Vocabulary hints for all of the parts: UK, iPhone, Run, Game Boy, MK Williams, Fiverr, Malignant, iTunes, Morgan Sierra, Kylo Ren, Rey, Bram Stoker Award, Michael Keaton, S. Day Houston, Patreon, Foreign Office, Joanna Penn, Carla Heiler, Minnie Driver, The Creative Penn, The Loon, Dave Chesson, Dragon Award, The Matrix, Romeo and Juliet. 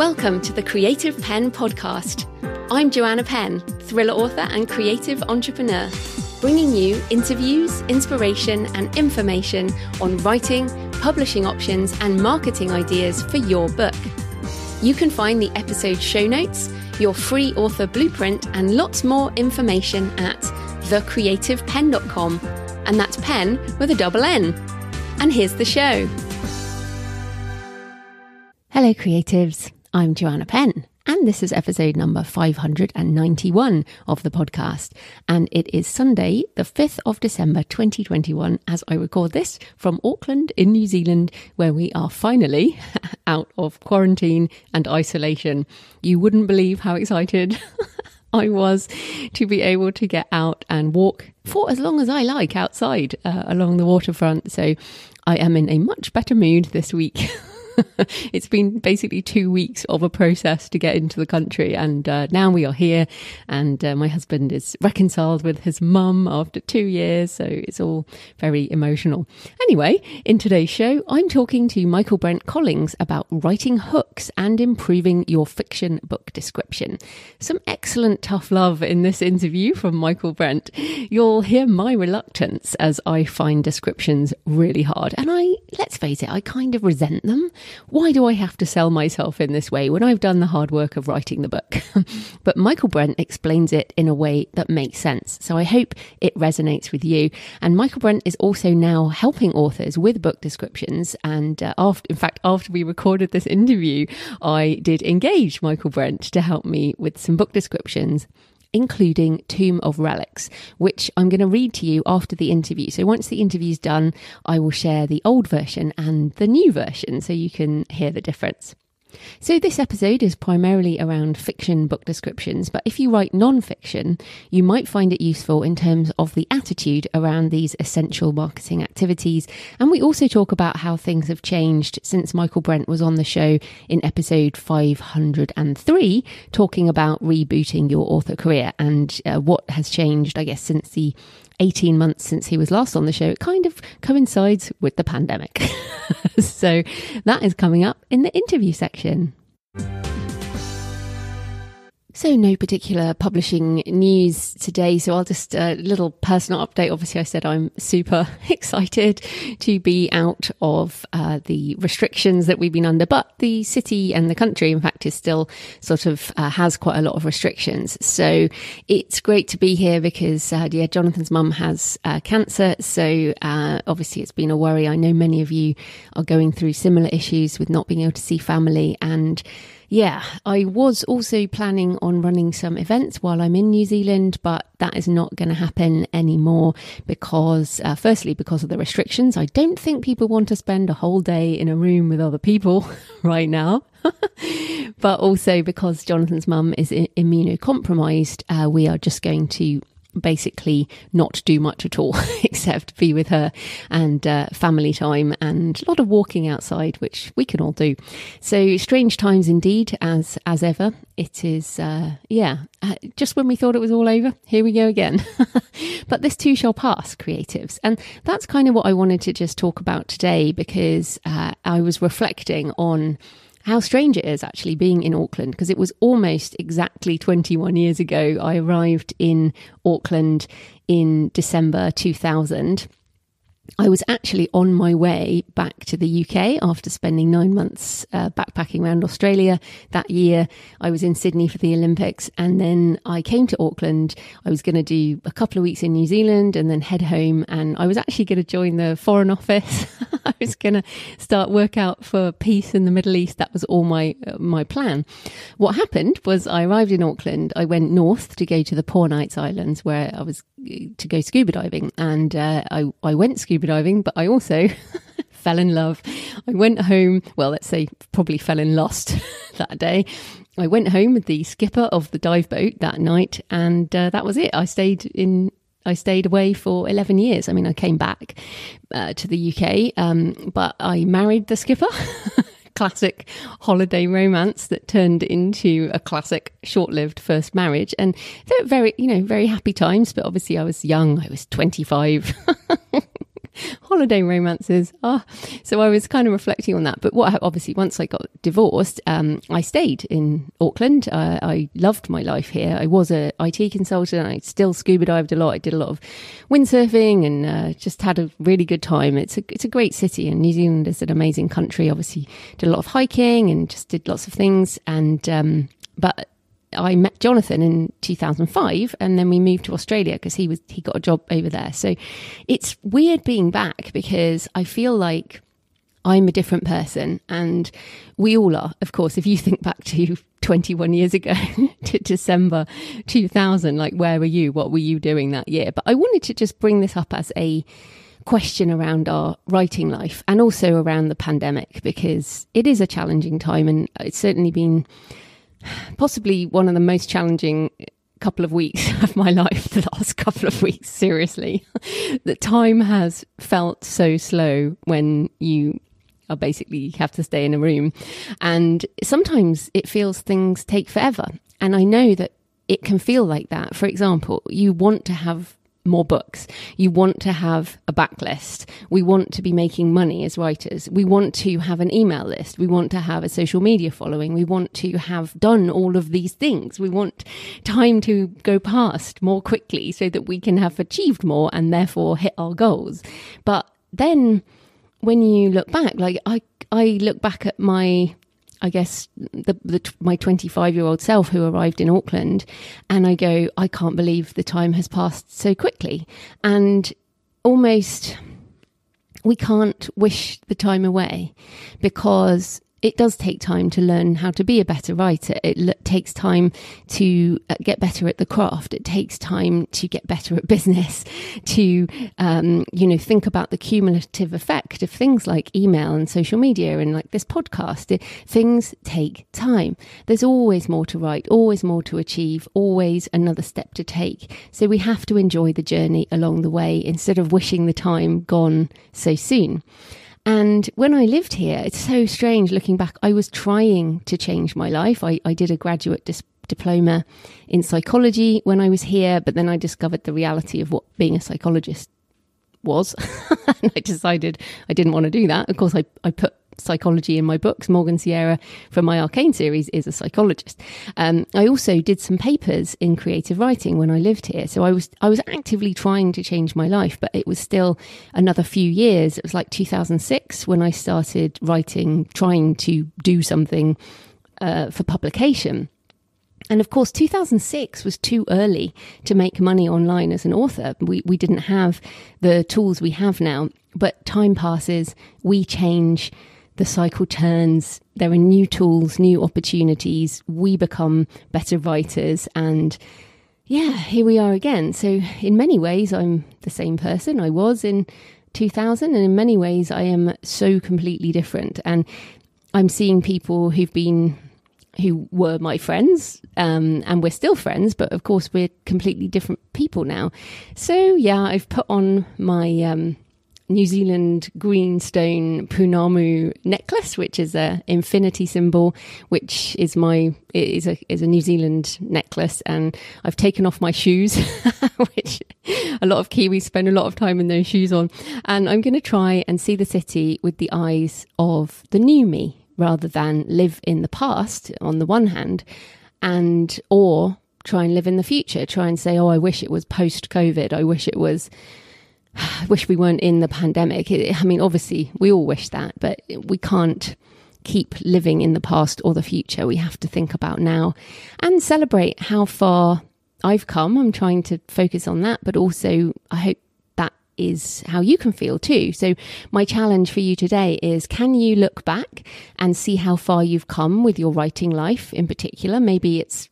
Welcome to the Creative Penn podcast. I'm Joanna Penn, thriller author and creative entrepreneur, bringing you interviews, inspiration and information on writing, publishing options and marketing ideas for your book. You can find the episode show notes, your free author blueprint and lots more information at thecreativepenn.com, and that's Penn with a double N. And here's the show. Hello creatives, I'm Joanna Penn and this is episode number 591 of the podcast, and it is Sunday the 5th of December 2021 as I record this from Auckland in New Zealand, where we are finally out of quarantine and isolation. You wouldn't believe how excited I was to be able to get out and walk for as long as I like outside along the waterfront, so I am in a much better mood this week. It's been basically 2 weeks of a process to get into the country, and now we are here, and my husband is reconciled with his mum after 2 years, so it's all very emotional. Anyway, in today's show, I'm talking to Michaelbrent Collings about writing hooks and improving your fiction book description. Some excellent tough love in this interview from Michaelbrent. You'll hear my reluctance as I find descriptions really hard, and let's face it, I kind of resent them. Why do I have to sell myself in this way when I've done the hard work of writing the book? But Michaelbrent explains it in a way that makes sense, so I hope it resonates with you. And Michaelbrent is also now helping authors with book descriptions, and after we recorded this interview, I did engage Michaelbrent to help me with some book descriptions, including Tomb of Relics, which I'm going to read to you after the interview. So once the interview's done, I will share the old version and the new version so you can hear the difference. So this episode is primarily around fiction book descriptions, but if you write non-fiction, you might find it useful in terms of the attitude around these essential marketing activities. And we also talk about how things have changed since Michaelbrent was on the show in episode 503, talking about rebooting your author career, and what has changed, I guess, since the 18 months since he was last on the show. It kind of coincides with the pandemic. So that is coming up in the interview section. So no particular publishing news today, so I'll just a little personal update. Obviously, I said I'm super excited to be out of the restrictions that we've been under, but the city and the country, in fact, is still sort of has quite a lot of restrictions. So it's great to be here because, Jonathan's mum has cancer, so obviously it's been a worry. I know many of you are going through similar issues with not being able to see family, and yeah, I was also planning on running some events while I'm in New Zealand, but that is not going to happen anymore because, firstly, because of the restrictions. I don't think people want to spend a whole day in a room with other people right now. But also because Jonathan's mum is immunocompromised, we are just going to basically not do much at all except be with her, and family time and a lot of walking outside, which we can all do. So strange times indeed, as ever. It is just when we thought it was all over, here we go again. But this too shall pass, creatives, and that's kind of what I wanted to just talk about today, because I was reflecting on how strange it is actually being in Auckland, because it was almost exactly 21 years ago I arrived in Auckland in December 2000. I was actually on my way back to the UK after spending 9 months backpacking around Australia that year. I was in Sydney for the Olympics, and then I came to Auckland. I was going to do a couple of weeks in New Zealand and then head home, and I was actually going to join the Foreign Office. I was going to start work out for peace in the Middle East. That was all my plan. What happened was I arrived in Auckland. I went north to go to the Poor Knights Islands, where I was to go scuba diving, and I went scuba diving, but I also fell in love. I went home, well, let's say probably fell in lust that day. I went home with the skipper of the dive boat that night, and that was it. I stayed away for 11 years. I mean, I came back to the UK, but I married the skipper. Classic holiday romance that turned into a classic short-lived first marriage, and they're very happy times, but obviously I was young. I was 25. holiday romances. So I was kind of reflecting on that. But what obviously once I got divorced, I stayed in Auckland. I loved my life here. I was an IT consultant. I still scuba dived a lot. I did a lot of windsurfing and just had a really good time. It's a great city, and New Zealand is an amazing country. Obviously did a lot of hiking and just did lots of things. And but I met Jonathan in 2005, and then we moved to Australia because he got a job over there. So it's weird being back because I feel like I'm a different person, and we all are, of course. If you think back to 21 years ago to December 2000, like where were you? What were you doing that year? But I wanted to just bring this up as a question around our writing life and also around the pandemic, because it is a challenging time, and it's certainly been possibly one of the most challenging couple of weeks of my life, the last couple of weeks, seriously. The time has felt so slow when you are basically have to stay in a room. And sometimes it feels things take forever. And I know that it can feel like that. For example, you want to have more books. You want to have a backlist. We want to be making money as writers. We want to have an email list. We want to have a social media following. We want to have done all of these things. We want time to go past more quickly so that we can have achieved more and therefore hit our goals. But then when you look back, like I look back at my, I guess, my 25-year-old self who arrived in Auckland, and I go, I can't believe the time has passed so quickly. And almost we can't wish the time away, because it does take time to learn how to be a better writer. It takes time to get better at the craft. It takes time to get better at business, to, think about the cumulative effect of things like email and social media and like this podcast. Things take time. There's always more to write, always more to achieve, always another step to take. So we have to enjoy the journey along the way instead of wishing the time gone so soon. And when I lived here, it's so strange looking back, I was trying to change my life. I did a graduate diploma in psychology when I was here, but then I discovered the reality of what being a psychologist was. And I decided I didn't want to do that. Of course, I put psychology in my books. Morgan Sierra from my Arcane series is a psychologist. I also did some papers in creative writing when I lived here. So I was actively trying to change my life, but it was still another few years. It was like 2006 when I started writing, trying to do something for publication. And of course, 2006 was too early to make money online as an author. We didn't have the tools we have now, but time passes, we change. The cycle turns, there are new tools, new opportunities, we become better writers, and yeah, here we are again. So in many ways, I'm the same person I was in 2000, and in many ways, I am so completely different. And I'm seeing people who were my friends, and we're still friends, but of course, we're completely different people now. So yeah, I've put on my New Zealand greenstone punamu necklace, which is a infinity symbol, which is a New Zealand necklace, and I've taken off my shoes, which a lot of Kiwis spend a lot of time in those shoes on, and I'm going to try and see the city with the eyes of the new me rather than live in the past on the one hand, and or try and live in the future, try and say, oh, I wish it was post-COVID, I wish we weren't in the pandemic. I mean, obviously, we all wish that, but we can't keep living in the past or the future. We have to think about now and celebrate how far I've come. I'm trying to focus on that, but also I hope that is how you can feel too. So my challenge for you today is, can you look back and see how far you've come with your writing life in particular? Maybe it's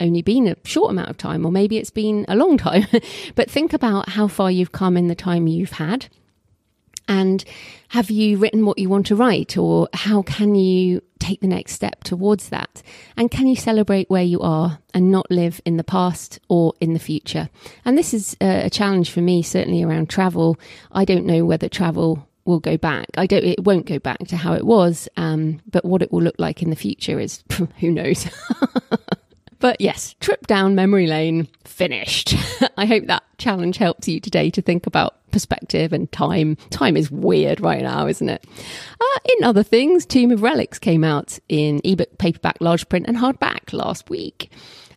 only been a short amount of time, or maybe it's been a long time, but think about how far you've come in the time you've had. And have you written what you want to write, or how can you take the next step towards that? And can you celebrate where you are and not live in the past or in the future? And this is a challenge for me, certainly around travel. I don't know whether travel will go back. It won't go back to how it was, but what it will look like in the future is, who knows? But yes, trip down memory lane finished. I hope that challenge helps you today to think about perspective and time. Time is weird right now, isn't it? In other things, Tomb of Relics came out in ebook, paperback, large print and hardback last week.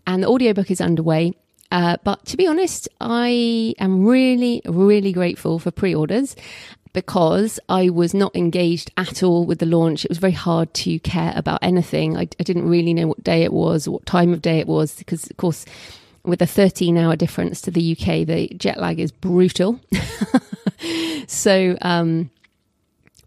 And the audiobook is underway. But to be honest, I am really, really grateful for pre-orders because I was not engaged at all with the launch. It was very hard to care about anything. I didn't really know what day it was, what time of day it was, because, of course, with a 13-hour difference to the UK, the jet lag is brutal. So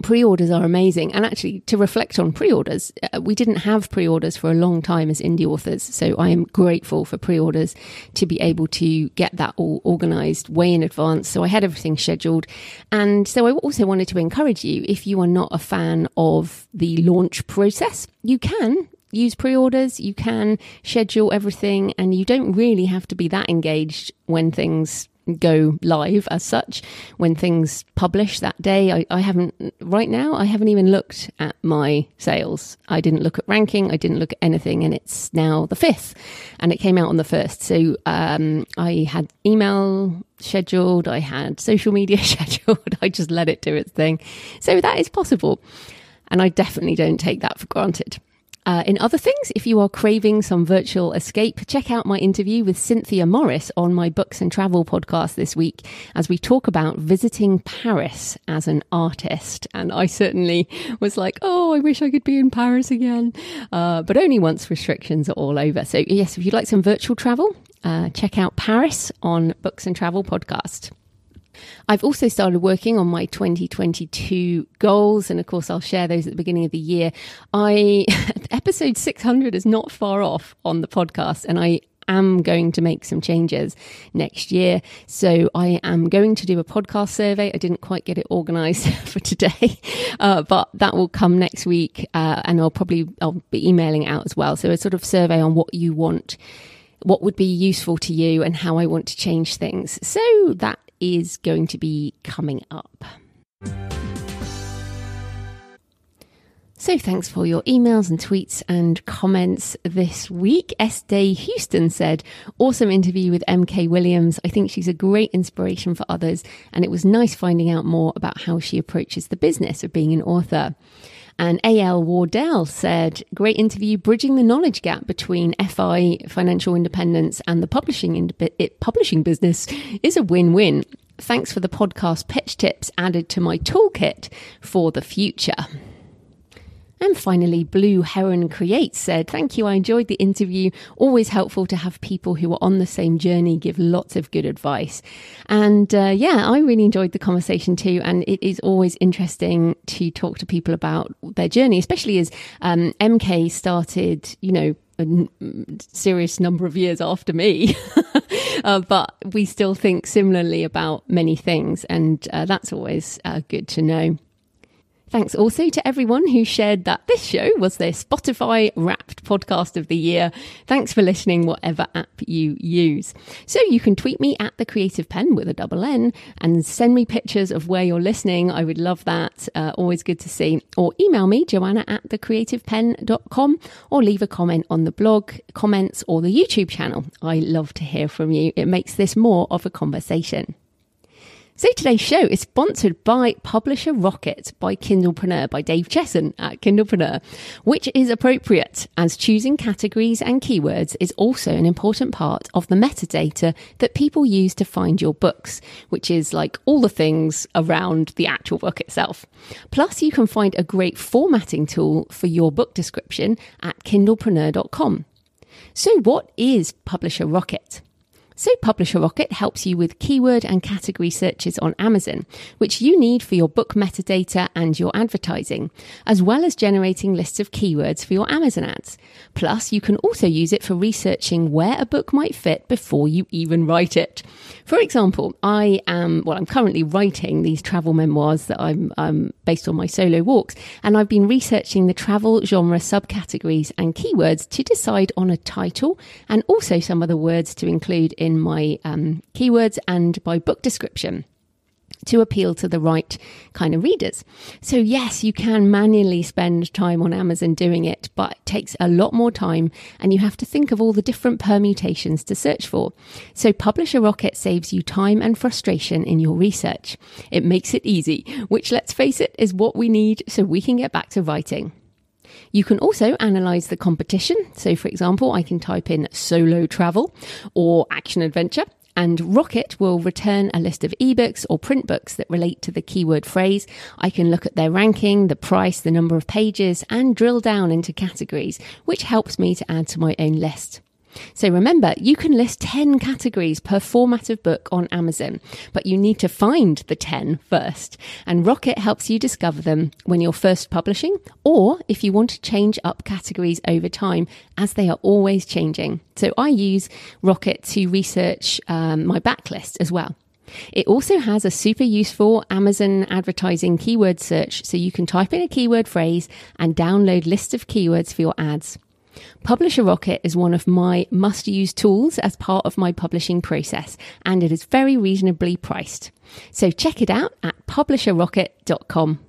pre-orders are amazing. And actually, to reflect on pre-orders, we didn't have pre-orders for a long time as indie authors. So I am grateful for pre-orders to be able to get that all organised way in advance. So I had everything scheduled. And so I also wanted to encourage you, if you are not a fan of the launch process, you can use pre-orders, you can schedule everything, and you don't really have to be that engaged when things go live as such, when things publish that day. I haven't, right now, I haven't even looked at my sales. I didn't look at ranking, I didn't look at anything, and it's now the 5th, and it came out on the 1st. So I had email scheduled, I had social media scheduled, I just let it do its thing. So that is possible, and I definitely don't take that for granted. In other things, if you are craving some virtual escape, check out my interview with Cynthia Morris on my Books and Travel podcast this week as we talk about visiting Paris as an artist. And I certainly was like, oh, I wish I could be in Paris again, but only once restrictions are all over. So yes, if you'd like some virtual travel, check out Paris on Books and Travel podcast. I've also started working on my 2022 goals, and of course I'll share those at the beginning of the year. Episode 600 is not far off on the podcast, and I am going to make some changes next year. So I am going to do a podcast survey. I didn't quite get it organized for today, but that will come next week, and I'll be emailing out as well. So a sort of survey on what you want, what would be useful to you, and how I want to change things. So that is going to be coming up. So thanks for your emails and tweets and comments this week. S. Day Houston said, awesome interview with MK Williams. I think she's a great inspiration for others, and it was nice finding out more about how she approaches the business of being an author. And A.L. Wardell said, great interview, bridging the knowledge gap between FI, financial independence, and the publishing business is a win-win. Thanks for the podcast pitch tips added to my toolkit for the future. And finally, Blue Heron Creates said, thank you, I enjoyed the interview. Always helpful to have people who are on the same journey give lots of good advice. And yeah, I really enjoyed the conversation too. And it is always interesting to talk to people about their journey, especially as MK started, you know, a serious number of years after me, but we still think similarly about many things. And that's always good to know. Thanks also to everyone who shared that this show was their Spotify Wrapped podcast of the year. Thanks for listening, whatever app you use. So you can tweet me at The Creative Penn with a @N and send me pictures of where you're listening. I would love that. Always good to see. Or email me, joanna@thecreativepenn.com, or leave a comment on the blog, comments, or the YouTube channel. I love to hear from you. It makes this more of a conversation. So today's show is sponsored by Publisher Rocket by Kindlepreneur, by Dave Chesson at Kindlepreneur, which is appropriate as choosing categories and keywords is also an important part of the metadata that people use to find your books, which is like all the things around the actual book itself. Plus, you can find a great formatting tool for your book description at kindlepreneur.com. So what is Publisher Rocket? So Publisher Rocket helps you with keyword and category searches on Amazon, which you need for your book metadata and your advertising, as well as generating lists of keywords for your Amazon ads. Plus, you can also use it for researching where a book might fit before you even write it. For example, I'm currently writing these travel memoirs that I'm based on my solo walks, and I've been researching the travel genre subcategories and keywords to decide on a title and also some of the words to include in my keywords and by book description. to appeal to the right kind of readers. So yes, you can manually spend time on Amazon doing it, but it takes a lot more time and you have to think of all the different permutations to search for. So Publisher Rocket saves you time and frustration in your research. It makes it easy, which, let's face it, is what we need so we can get back to writing. You can also analyse the competition. So for example, I can type in solo travel or action adventure, and Rocket will return a list of ebooks or print books that relate to the keyword phrase. I can look at their ranking, the price, the number of pages, and drill down into categories, which helps me to add to my own list. So remember, you can list 10 categories per format of book on Amazon, but you need to find the 10 first. And Rocket helps you discover them when you're first publishing, or if you want to change up categories over time, as they are always changing. So I use Rocket to research my backlist as well. It also has a super useful Amazon advertising keyword search, so you can type in a keyword phrase and download lists of keywords for your ads. Publisher Rocket is one of my must-use tools as part of my publishing process, and it is very reasonably priced. So check it out at publisherrocket.com.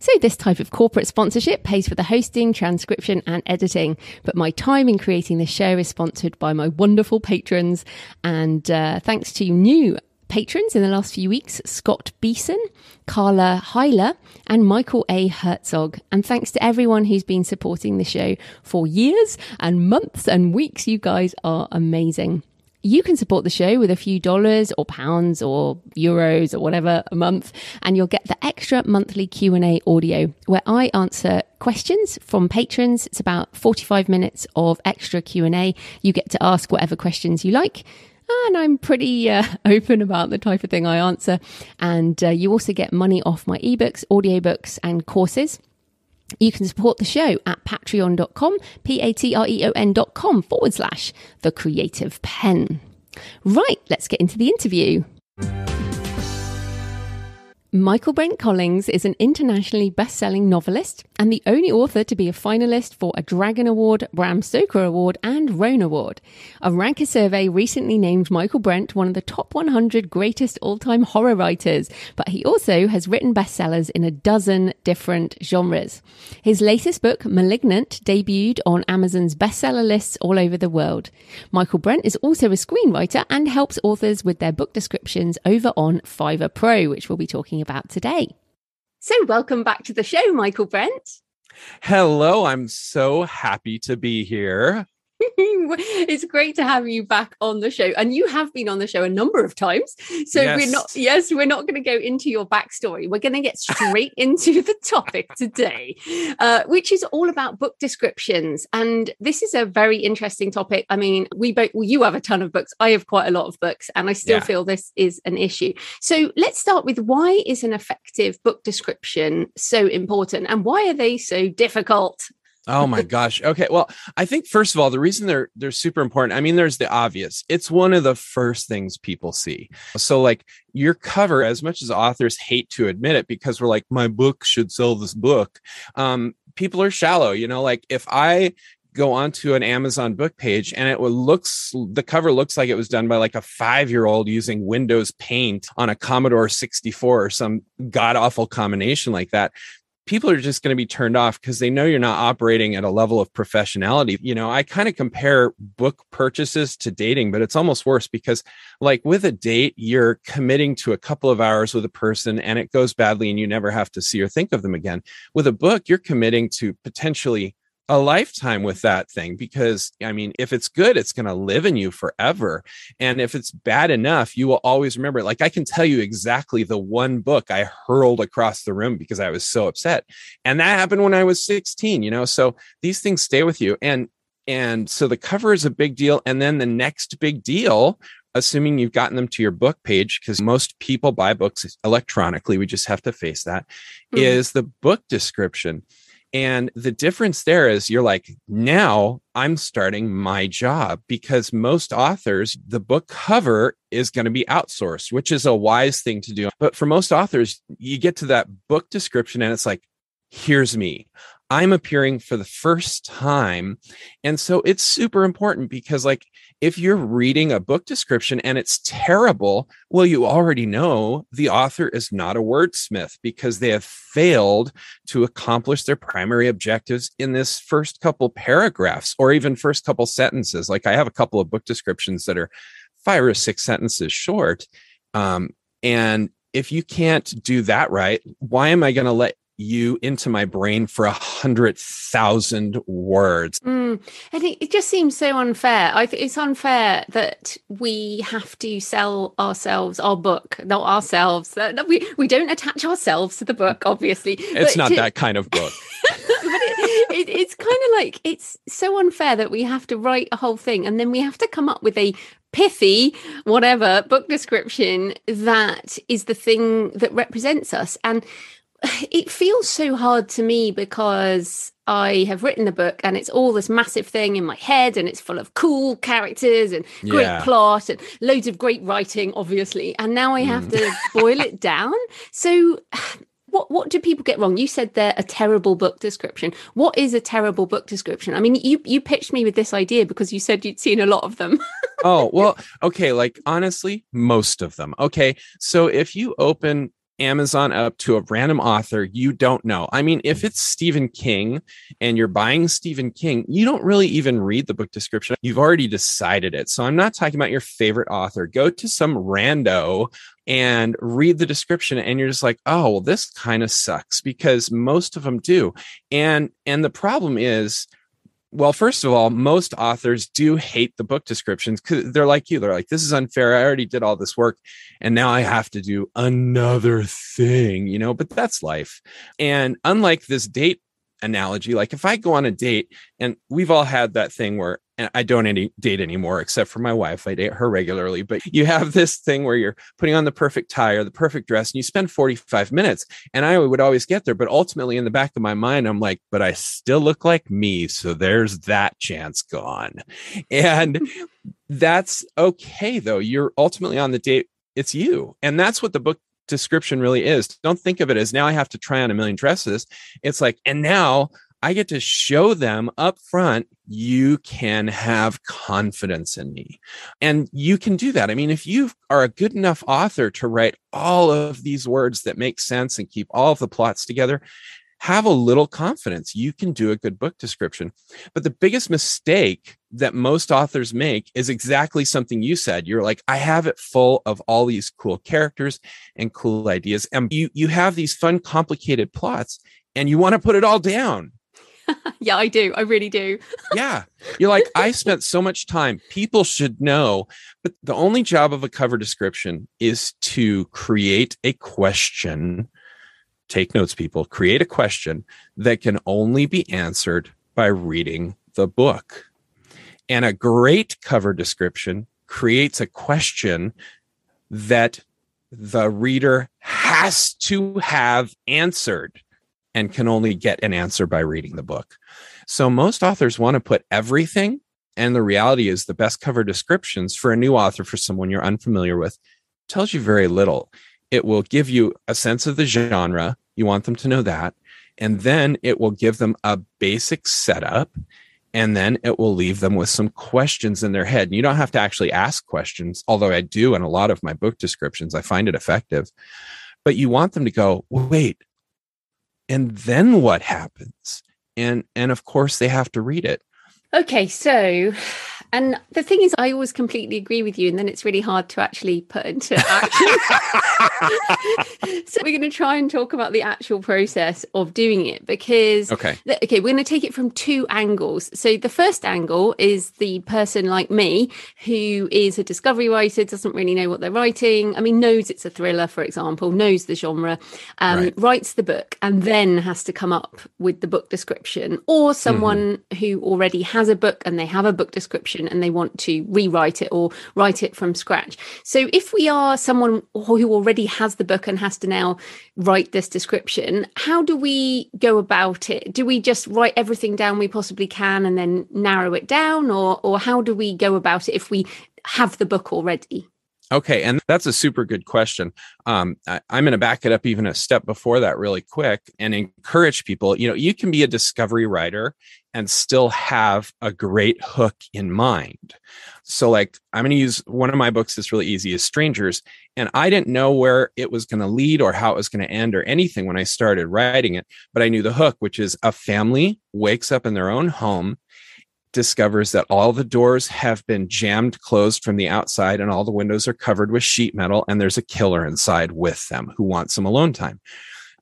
So this type of corporate sponsorship pays for the hosting, transcription and editing, but my time in creating this show is sponsored by my wonderful patrons, and thanks to new patrons in the last few weeks, Scott Beeson, Carla Heiler and Michael A. Herzog. And thanks to everyone who's been supporting the show for years and months and weeks. You guys are amazing. You can support the show with a few dollars or pounds or euros or whatever a month, and you'll get the extra monthly Q&A audio where I answer questions from patrons. It's about 45 minutes of extra Q&A. You get to ask whatever questions you like. And I'm pretty open about the type of thing I answer. And you also get money off my ebooks, audiobooks and courses. You can support the show at patreon.com, patreon.com/ The Creative Penn. Right, let's get into the interview. Michaelbrent Collings is an internationally best-selling novelist and the only author to be a finalist for a Dragon Award, Bram Stoker Award and Roan Award. A Ranker survey recently named Michaelbrent one of the top 100 greatest all-time horror writers, but he also has written bestsellers in a dozen different genres. His latest book, Malignant, debuted on Amazon's bestseller lists all over the world. Michaelbrent is also a screenwriter and helps authors with their book descriptions over on Fiverr Pro, which we'll be talking about today. So welcome back to the show, Michaelbrent. Hello, I'm so happy to be here. It's great to have you back on the show, and you have been on the show a number of times. So yes. we're not going to go into your backstory. We're going to get straight into the topic today, which is all about book descriptions. And this is a very interesting topic. I mean, you have a ton of books. I have quite a lot of books, and I still feel this is an issue. So let's start with, why is an effective book description so important, and why are they so difficult? Oh my gosh. Okay. Well, I think first of all, the reason they're super important, I mean, there's the obvious. It's one of the first things people see. So like your cover, as much as authors hate to admit it, because we're like, my book should sell this book. People are shallow, you know, like if I go onto an Amazon book page and the cover looks like it was done by like a 5-year-old using Windows Paint on a Commodore 64 or some god awful combination like that, people are just going to be turned off because they know you're not operating at a level of professionality. You know, I kind of compare book purchases to dating, but it's almost worse because like with a date, you're committing to a couple of hours with a person and it goes badly and you never have to see or think of them again. With a book, you're committing to potentially a lifetime with that thing, because I mean, if it's good, it's going to live in you forever. And if it's bad enough, you will always remember it. Like I can tell you exactly the one book I hurled across the room because I was so upset. And that happened when I was 16, you know, so these things stay with you. And so the cover is a big deal. And then the next big deal, assuming you've gotten them to your book page, because most people buy books electronically, we just have to face that, is the book description. And the difference there is you're like, now I'm starting my job, because most authors, the book cover is going to be outsourced, which is a wise thing to do. But for most authors, you get to that book description and it's like, here's me. I'm appearing for the first time. And so it's super important because, like, if you're reading a book description and it's terrible, well, you already know the author is not a wordsmith because they have failed to accomplish their primary objectives in this first couple paragraphs or even first couple sentences. Like, I have a couple of book descriptions that are 5 or 6 sentences short. And if you can't do that right, why am I going to let you into my brain for 100,000 words? And it just seems so unfair. It's unfair that we have to sell ourselves, our book, not ourselves. We don't attach ourselves to the book, obviously. It's not that kind of book. It's kind of like, it's so unfair that we have to write a whole thing and then we have to come up with a pithy, whatever, book description that is the thing that represents us. And it feels so hard to me because I have written the book and it's all this massive thing in my head and it's full of cool characters and great plot and loads of great writing, obviously. And now I have to boil it down. So what do people get wrong? You said they're a terrible book description. What is a terrible book description? I mean, you pitched me with this idea because you said you'd seen a lot of them. Oh, well, okay. Like, honestly, most of them. Okay. So if you open Amazon up to a random author you don't know. I mean, if it's Stephen King and you're buying Stephen King, you don't really even read the book description. You've already decided it. So I'm not talking about your favorite author. Go to some rando and read the description and you're just like, oh, well, this kind of sucks, because most of them do. And the problem is, well, first of all, most authors do hate the book descriptions because they're like you. They're like, this is unfair. I already did all this work and now I have to do another thing, you know, but that's life. And unlike this date analogy, like if I go on a date, and we've all had that thing where, and I don't date anymore, except for my wife. I date her regularly, but you have this thing where you're putting on the perfect tie or the perfect dress and you spend 45 minutes. And I would always get there, but ultimately in the back of my mind, I'm like, but I still look like me. So there's that chance gone. And that's okay though. You're ultimately on the date. It's you. And that's what the book description really is. Don't think of it as now I have to try on a million dresses. It's like, and now I get to show them up front, you can have confidence in me. And you can do that. I mean, if you are a good enough author to write all of these words that make sense and keep all of the plots together, have a little confidence. You can do a good book description. But the biggest mistake that most authors make is exactly something you said. You're like, I have it full of all these cool characters and cool ideas. And you have these fun, complicated plots and you want to put it all down. Yeah, I do. I really do. Yeah. You're like, I spent so much time. People should know. But the only job of a cover description is to create a question. Take notes, people. Create a question that can only be answered by reading the book. And a great cover description creates a question that the reader has to have answered, and can only get an answer by reading the book. So most authors want to put everything, and the reality is the best cover descriptions for a new author, for someone you're unfamiliar with, tells you very little. It will give you a sense of the genre. You want them to know that. And then it will give them a basic setup. And then it will leave them with some questions in their head. And you don't have to actually ask questions, although I do in a lot of my book descriptions. I find it effective. But you want them to go, wait, and then what happens? And of course, they have to read it. Okay, so, and the thing is, I always completely agree with you, and then it's really hard to actually put into action. So we're going to try and talk about the actual process of doing it, because, okay, we're going to take it from 2 angles. So the first angle is the person like me, who is a discovery writer, doesn't really know what they're writing. I mean, knows it's a thriller, for example, knows the genre, writes the book, and then has to come up with the book description, or someone who already has a book and they have a book description and they want to rewrite it or write it from scratch. So if we are someone who already has the book and has to now write this description, how do we go about it? Do we just write everything down we possibly can and then narrow it down? Or how do we go about it if we have the book already? Okay. And that's a super good question. I'm going to back it up even a step before that really quick and encourage people, you know, you can be a discovery writer and still have a great hook in mind. So like, I'm going to use one of my books that's really easy is Strangers. And I didn't know where it was going to lead or how it was going to end or anything when I started writing it. But I knew the hook, which is a family wakes up in their own home, discovers that all the doors have been jammed closed from the outside and all the windows are covered with sheet metal, and there's a killer inside with them who wants some alone time.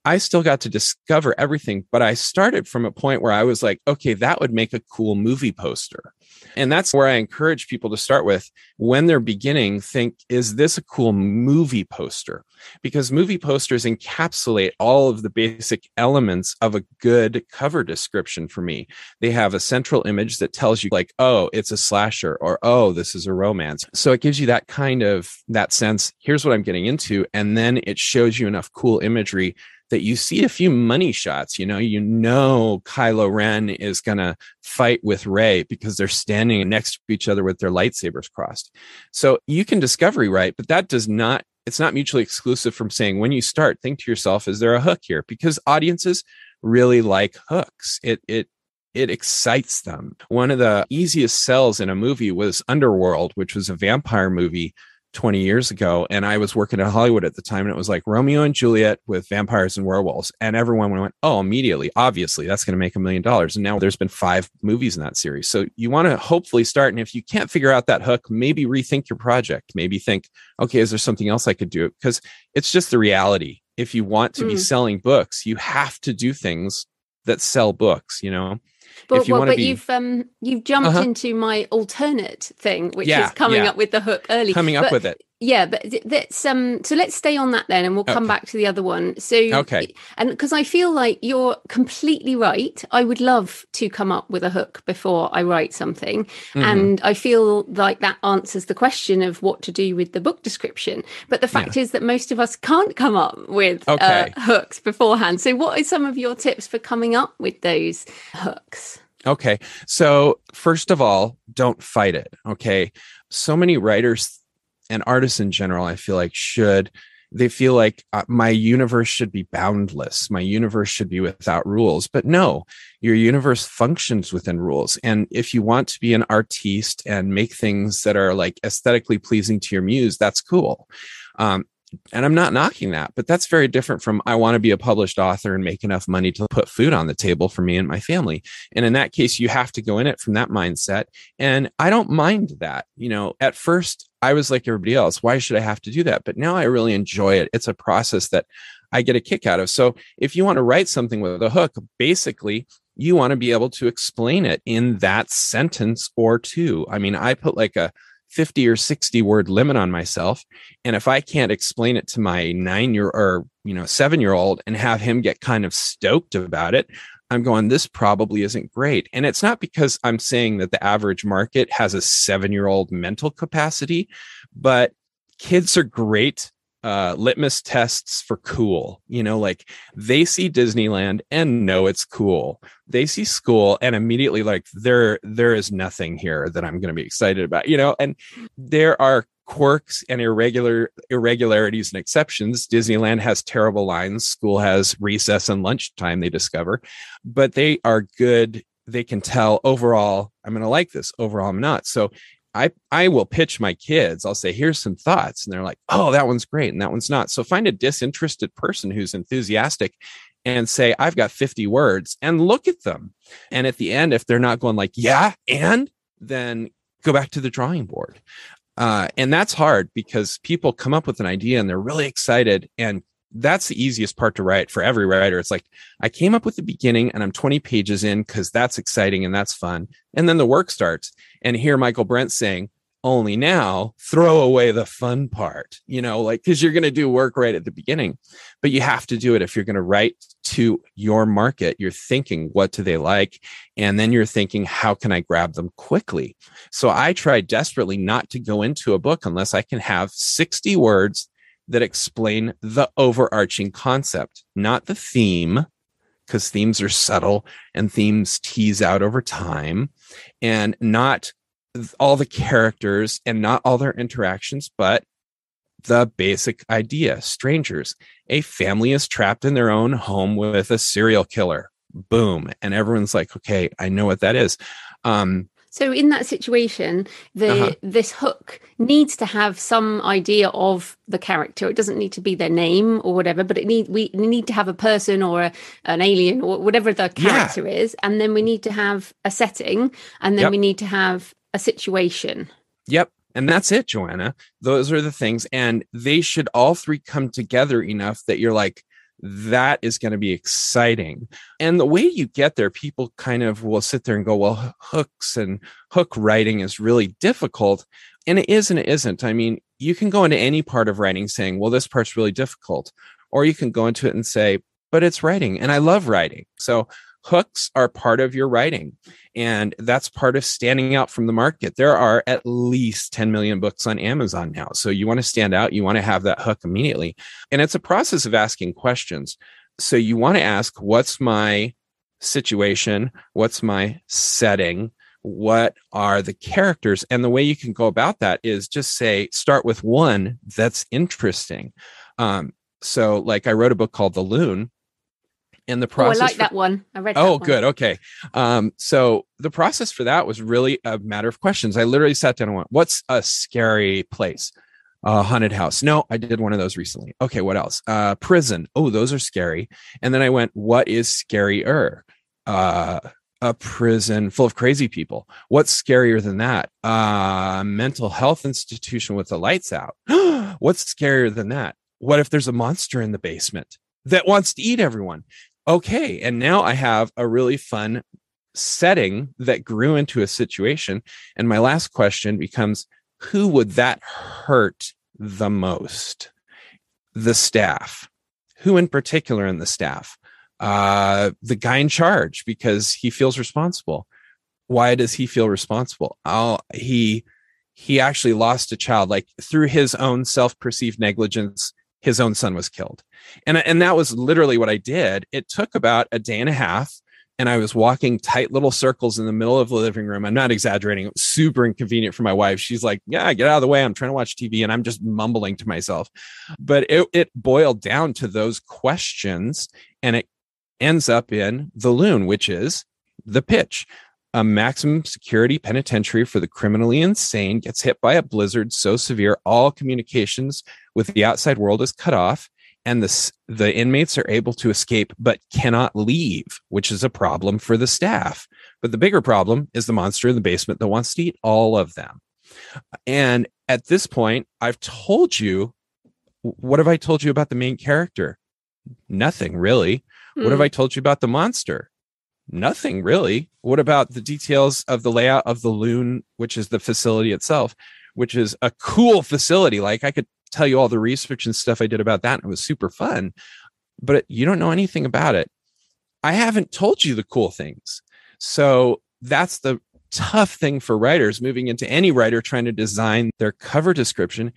I still got to discover everything, but I started from a point where I was like, okay, that would make a cool movie poster. And that's where I encourage people to start with when they're beginning, think, is this a cool movie poster? Because movie posters encapsulate all of the basic elements of a good cover description for me. They have a central image that tells you like, oh, it's a slasher, or, oh, this is a romance. So it gives you that kind of that sense, here's what I'm getting into. And then it shows you enough cool imagery that you see a few money shots. You know, Kylo Ren is going to fight with Rey because they're standing next to each other with their lightsabers crossed. So you can discovery write, but that does not, it's not mutually exclusive from saying when you start, think to yourself, is there a hook here? Because audiences really like hooks. It excites them. One of the easiest sells in a movie was Underworld, which was a vampire movie 20 years ago. And I was working in Hollywood at the time, and it was like Romeo and Juliet with vampires and werewolves. And everyone went, oh, immediately, obviously, that's going to make $1 million. And now there's been 5 movies in that series. So you want to hopefully start. And if you can't figure out that hook, maybe rethink your project. Maybe think, okay, is there something else I could do? Because it's just the reality. If you want to be selling books, you have to do things that sell books, you know? But you've jumped into my alternate thing, which is coming up with the hook early. So let's stay on that then, and we'll come back to the other one. So, and because I feel like you're completely right, I would love to come up with a hook before I write something, and I feel like that answers the question of what to do with the book description. But the fact is that most of us can't come up with hooks beforehand. So, what are some of your tips for coming up with those hooks? Okay, so first of all, don't fight it. Okay, so many writers and artists in general, I feel like they feel like my universe should be boundless. My universe should be without rules. But no, your universe functions within rules. And if you want to be an artiste and make things that are like aesthetically pleasing to your muse, that's cool. And I'm not knocking that, but that's very different from I want to be a published author and make enough money to put food on the table for me and my family. And in that case, you have to go in it from that mindset. And I don't mind that. You know, at first I was like everybody else, why should I have to do that? But now I really enjoy it. It's a process that I get a kick out of. So if you want to write something with a hook, basically you want to be able to explain it in that sentence or two. I mean, I put like a 50 or 60 word limit on myself. And if I can't explain it to my 7-year-old and have him get kind of stoked about it, I'm going, this probably isn't great. And it's not because I'm saying that the average market has a 7-year-old mental capacity, but kids are great litmus tests for cool. You know, like they see Disneyland and know it's cool. They see school and immediately like there is nothing here that I'm going to be excited about, you know, and there are quirks and irregularities and exceptions. Disneyland has terrible lines. School has recess and lunchtime, they discover, but they are good. They can tell overall, I'm going to like this. Overall, I'm not. So I will pitch my kids. I'll say, here's some thoughts. And they're like, oh, that one's great. And that one's not. So find a disinterested person who's enthusiastic and say, I've got 50 words and look at them. And at the end, if they're not going like, yeah, and then go back to the drawing board. And that's hard because people come up with an idea and they're really excited. And that's the easiest part to write for every writer. It's like, I came up with the beginning and I'm 20 pages in because that's exciting and that's fun. And then the work starts. And here Michaelbrent saying, only now throw away the fun part, you know, like, because you're going to do work right at the beginning, but you have to do it if you're going to write to your market. You're thinking, what do they like? And then you're thinking, how can I grab them quickly? So I try desperately not to go into a book unless I can have 60 words that explain the overarching concept, not the theme, because themes are subtle and themes tease out over time, and not all the characters and not all their interactions, but the basic idea. Strangers, a family is trapped in their own home with a serial killer. Boom. And everyone's like, okay, I know what that is. So in that situation, this hook needs to have some idea of the character. It doesn't need to be their name or whatever, but we need to have a person or an alien or whatever the character is. And then we need to have a setting, and then we need to have a situation. Yep. And that's it, Joanna. Those are the things. And they should all three come together enough that you're like, that is going to be exciting. And the way you get there, people kind of will sit there and go, well, hooks and hook writing is really difficult. And it is and it isn't. I mean, you can go into any part of writing saying, well, this part's really difficult. Or you can go into it and say, but it's writing and I love writing. So hooks are part of your writing, and that's part of standing out from the market. There are at least 10 million books on Amazon now. So you want to stand out. You want to have that hook immediately. And it's a process of asking questions. So you want to ask, what's my situation? What's my setting? What are the characters? And the way you can go about that is just say, start with one that's interesting. So like I wrote a book called The Loon. And the process. Oh, I like that one. I read. Oh, good. Okay. So the process for that was really a matter of questions. I literally sat down and went, "What's a scary place? Haunted house? No, I did one of those recently. Okay, what else? Prison. Oh, those are scary." And then I went, "What is scarier? A prison full of crazy people. What's scarier than that? Mental health institution with the lights out. What's scarier than that? What if there's a monster in the basement that wants to eat everyone?" Okay, and now I have a really fun setting that grew into a situation. And my last question becomes, who would that hurt the most? The staff. Who in particular in the staff? The guy in charge, because he feels responsible. Why does he feel responsible? He actually lost a child, like through his own self-perceived negligence. His own son was killed. And that was literally what I did. It took about a day and a half, and I was walking tight little circles in the middle of the living room. I'm not exaggerating. It was super inconvenient for my wife. She's like, yeah, get out of the way. I'm trying to watch TV, and I'm just mumbling to myself. But it boiled down to those questions, and it ends up in The Loon, which is the pitch. A maximum security penitentiary for the criminally insane gets hit by a blizzard so severe all communications with the outside world is cut off, and the inmates are able to escape but cannot leave, which is a problem for the staff. But the bigger problem is the monster in the basement that wants to eat all of them. And at this point, I've told you, what have I told you about the main character? Nothing really. Mm. What have I told you about the monster? Nothing really. What about the details of the layout of The Loon, which is the facility itself, which is a cool facility? Like I could tell you all the research and stuff I did about that, and it was super fun, but you don't know anything about it. I haven't told you the cool things. So that's the tough thing for writers moving into any writer trying to design their cover description.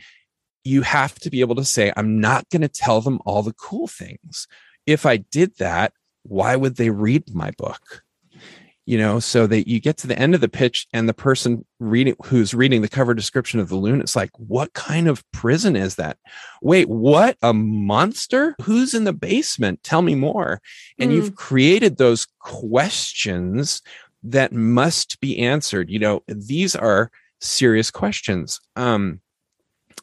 You have to be able to say, I'm not going to tell them all the cool things. If I did that, why would they read my book? You know, so that you get to the end of the pitch and the person who's reading the cover description of The Loon, it's like, what kind of prison is that? Wait, what? A monster? Who's in the basement? Tell me more. And you've created those questions that must be answered. You know, these are serious questions. A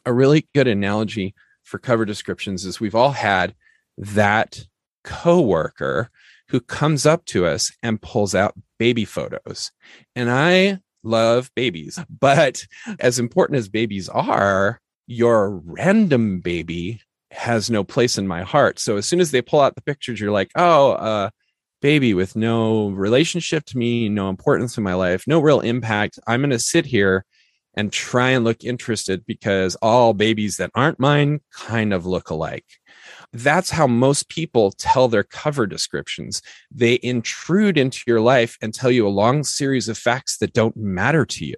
really good analogy for cover descriptions is we've all had that coworker who comes up to us and pulls out baby photos. And I love babies, but as important as babies are, your random baby has no place in my heart. So as soon as they pull out the pictures, you're like, oh, baby with no relationship to me, no importance in my life, no real impact. I'm going to sit here and try and look interested because all babies that aren't mine kind of look alike. That's how most people tell their cover descriptions. They intrude into your life and tell you a long series of facts that don't matter to you.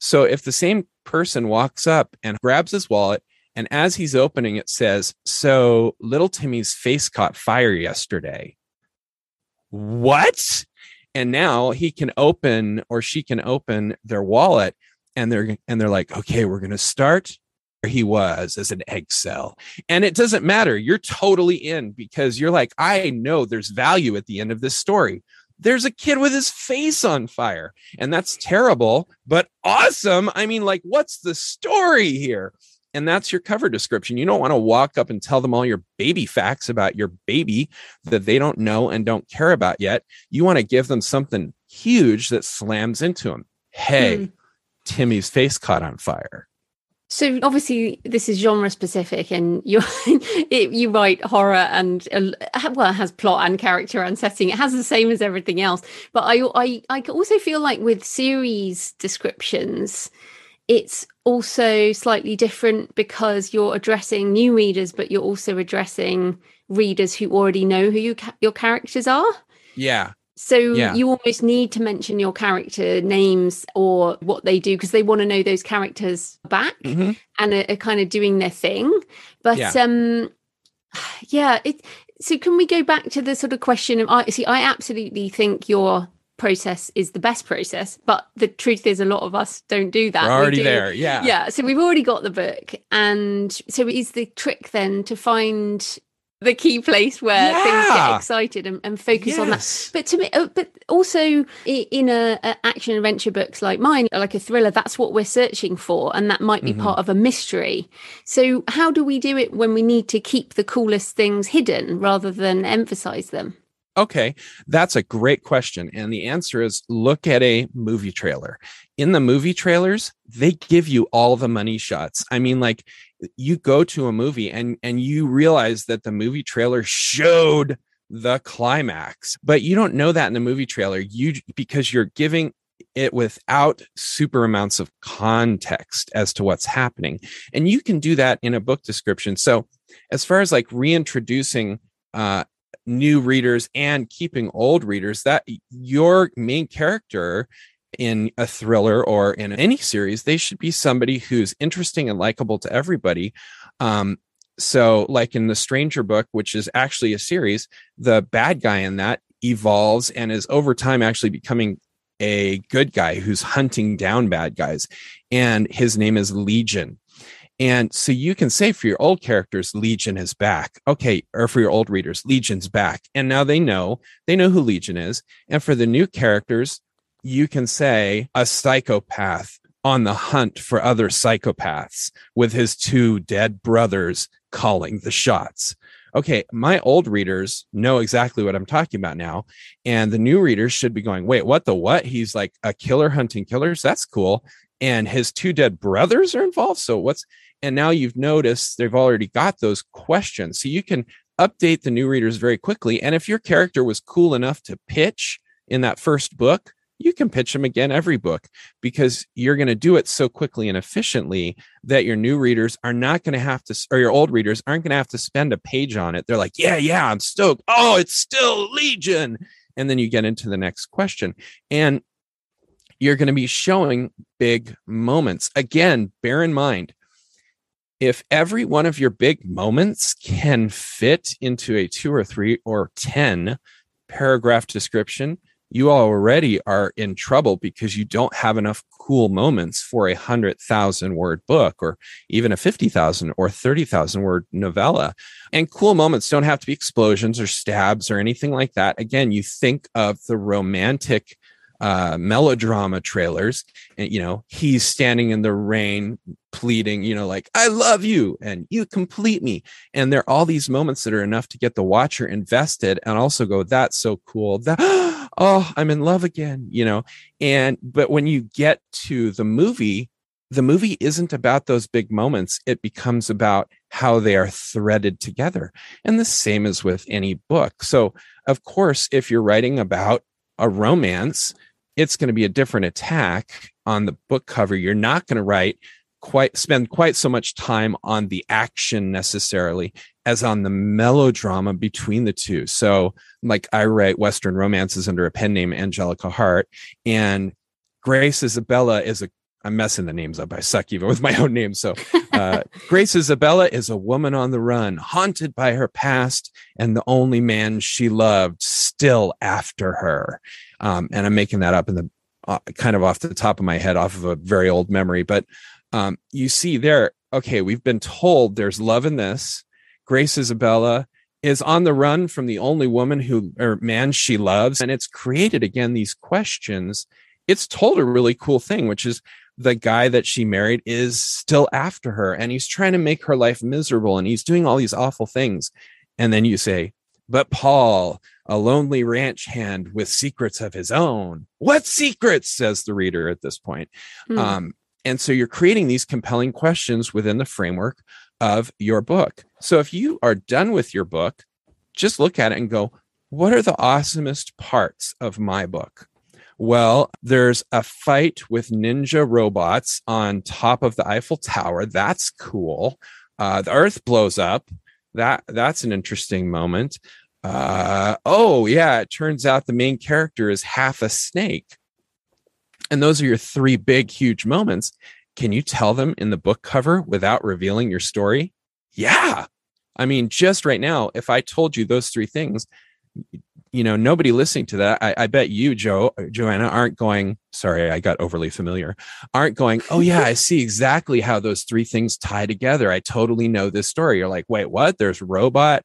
So if the same person walks up and grabs his wallet, and as he's opening it says, so little Timmy's face caught fire yesterday. What? And now he can open, or she can open their wallet, and they're like, okay, we're going to start he was as an egg cell. And it doesn't matter. You're totally in because you're like, I know there's value at the end of this story. There's a kid with his face on fire, and that's terrible, but awesome. I mean, like, what's the story here? And that's your cover description. You don't want to walk up and tell them all your baby facts about your baby that they don't know and don't care about yet. You want to give them something huge that slams into them. Hey, Timmy's face caught on fire. So obviously this is genre specific, and you write horror and it has plot and character and setting. It has the same as everything else. But I also feel like with series descriptions, it's also slightly different because you're addressing new readers, but you're also addressing readers who already know who your characters are. Yeah. So you almost need to mention your character names or what they do because they want to know those characters back and are kind of doing their thing. But so can we go back to the sort of question of, I absolutely think your process is the best process, but the truth is a lot of us don't do that. We're already there. Yeah. Yeah. So we've already got the book. And so is the trick then to find the key place where things get excited and focus on that. But to me, but also in a action adventure books like mine, like a thriller, that's what we're searching for, and that might be part of a mystery. So how do we do it when we need to keep the coolest things hidden rather than emphasize them? Okay, that's a great question. And the answer is, look at a movie trailer. In the movie trailers, they give you all the money shots. I mean, like, you go to a movie and you realize that the movie trailer showed the climax, but you don't know that in the movie trailer, because you're giving it without super amounts of context as to what's happening. And you can do that in a book description. So as far as like reintroducing new readers and keeping old readers, that your main character in a thriller or in any series, they should be somebody who's interesting and likable to everybody. So like in the Stranger book, which is actually a series, the bad guy in that evolves and is over time actually becoming a good guy who's hunting down bad guys. And his name is Legion. And so you can say for your old characters, Legion is back. Okay. Or for your old readers, Legion's back. And now they know who Legion is. And for the new characters, you can say a psychopath on the hunt for other psychopaths with his two dead brothers calling the shots. Okay, my old readers know exactly what I'm talking about now. And the new readers should be going, wait, what the what? He's like a killer hunting killers. That's cool. And his two dead brothers are involved. So and now you've noticed they've already got those questions. So you can update the new readers very quickly. And if your character was cool enough to pitch in that first book, you can pitch them again every book, because you're going to do it so quickly and efficiently that your new readers are not going to have to, or your old readers aren't going to have to spend a page on it. They're like, yeah, I'm stoked. Oh, it's still Legion. And then you get into the next question. And you're going to be showing big moments. Again, bear in mind, if every one of your big moments can fit into a 2 or 3 or 10 paragraph description, you already are in trouble because you don't have enough cool moments for 100,000 word book, or even a 50,000 or 30,000 word novella. And cool moments don't have to be explosions or stabs or anything like that. Again, you think of the romantic melodrama trailers, and, he's standing in the rain pleading, like, I love you and you complete me. And there are all these moments that are enough to get the watcher invested and also go, that's so cool. Oh, I'm in love again, but when you get to the movie isn't about those big moments. It becomes about how they are threaded together. And the same is with any book. So of course, if you're writing about a romance, it's going to be a different attack on the book cover. You're not going to spend quite so much time on the action necessarily as on the melodrama between the two. So like I write Western romances under a pen name, Angelica Hart, and Grace Isabella is I'm messing the names up. I suck even with my own name. So Grace Isabella is a woman on the run, haunted by her past and the only man she loved still after her. And I'm making that up in the kind of off the top of my head, off of a very old memory, but you see there, okay, we've been told there's love in this. Grace Isabella is on the run from the only woman who or man she loves. And it's created, again, these questions. It's told a really cool thing, which is the guy that she married is still after her and he's trying to make her life miserable and he's doing all these awful things. And then you say, but Paul, a lonely ranch hand with secrets of his own. What secrets, says the reader at this point. And so you're creating these compelling questions within the framework of your book. So if you are done with your book, just look at it and go, what are the awesomest parts of my book? Well, there's a fight with ninja robots on top of the Eiffel Tower. That's cool. The earth blows up. That's an interesting moment. Oh, yeah. It turns out the main character is half a snake. And those are your three big, huge moments. Can you tell them in the book cover without revealing your story? Yeah. I mean, just right now, if I told you those three things, you know, nobody listening to that, I bet you, Joanna, aren't going, sorry, I got overly familiar, aren't going, oh, yeah, I see exactly how those three things tie together. I totally know this story. You're like, wait, what? There's robot